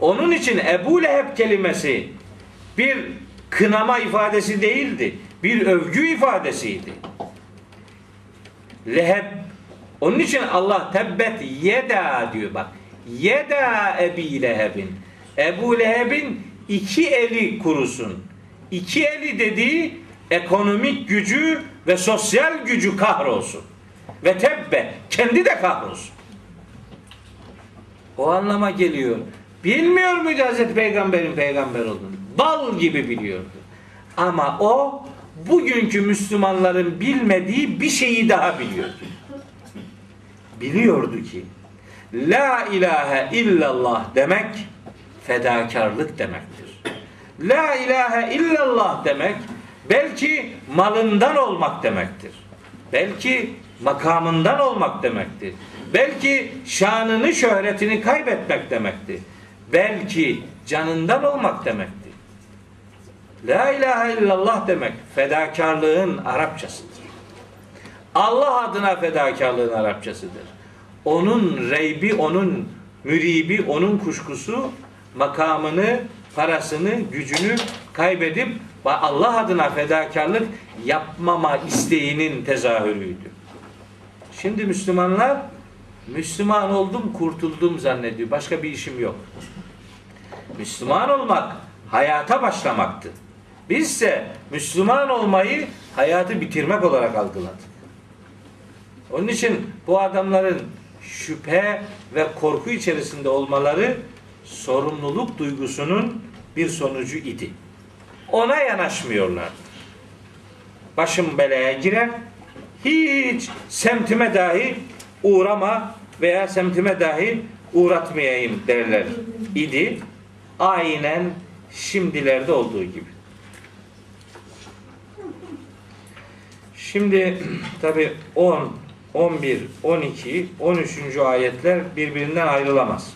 Onun için Ebu Leheb kelimesi bir kınama ifadesi değildi. Bir övgü ifadesiydi. Leheb. Onun için Allah tebbet yeda diyor bak. Yeda Ebi Leheb'in. Ebu Leheb'in iki eli kurusun. İki eli dediği ekonomik gücü ve sosyal gücü kahrolsun. Ve tebbe, kendi de kahrolsun. O anlama geliyor. Bilmiyor muydu Hazreti Peygamber'in peygamber olduğunu? Bal gibi biliyordu. Ama o bugünkü Müslümanların bilmediği bir şeyi daha biliyordu. Biliyordu ki la ilahe illallah demek fedakarlık demektir. La ilahe illallah demek belki malından olmak demektir. Belki makamından olmak demektir. Belki şanını, şöhretini kaybetmek demektir. Belki canından olmak demektir. La ilahe illallah demek fedakarlığın Arapçasıdır. Allah adına fedakarlığın Arapçasıdır. Onun reybi, onun müribi, onun kuşkusu makamını, parasını, gücünü kaybedip Allah adına fedakarlık yapmama isteğinin tezahürüydü. Şimdi Müslümanlar Müslüman oldum, kurtuldum zannediyor. Başka bir işim yok. Müslüman olmak hayata başlamaktı. Bizse Müslüman olmayı hayatı bitirmek olarak algıladık. Onun için bu adamların şüphe ve korku içerisinde olmaları sorumluluk duygusunun bir sonucu idi. Ona yanaşmıyorlardı. Başım belaya girer, hiç semtime dahi uğrama veya semtime dahi uğratmayayım derler idi. Aynen şimdilerde olduğu gibi. Şimdi tabi 10, 11, 12, 13. ayetler birbirinden ayrılamaz.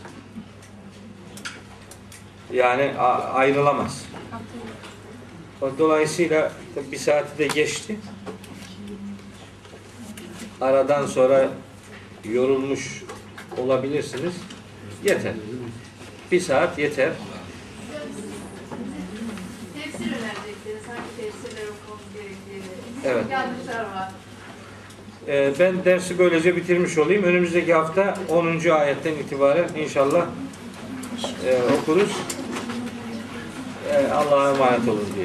Yani ayrılamaz. Dolayısıyla bir saati de geçti. Aradan sonra yorulmuş olabilirsiniz. Yeter. Bir saat yeter. Tefsir önerecektiniz. Hangi tefsirler okumamız gerektiğini. Yanlışlar var. Ben dersi böylece bitirmiş olayım. Önümüzdeki hafta 10. ayetten itibaren inşallah okuruz. Allah'a emanet olun diye.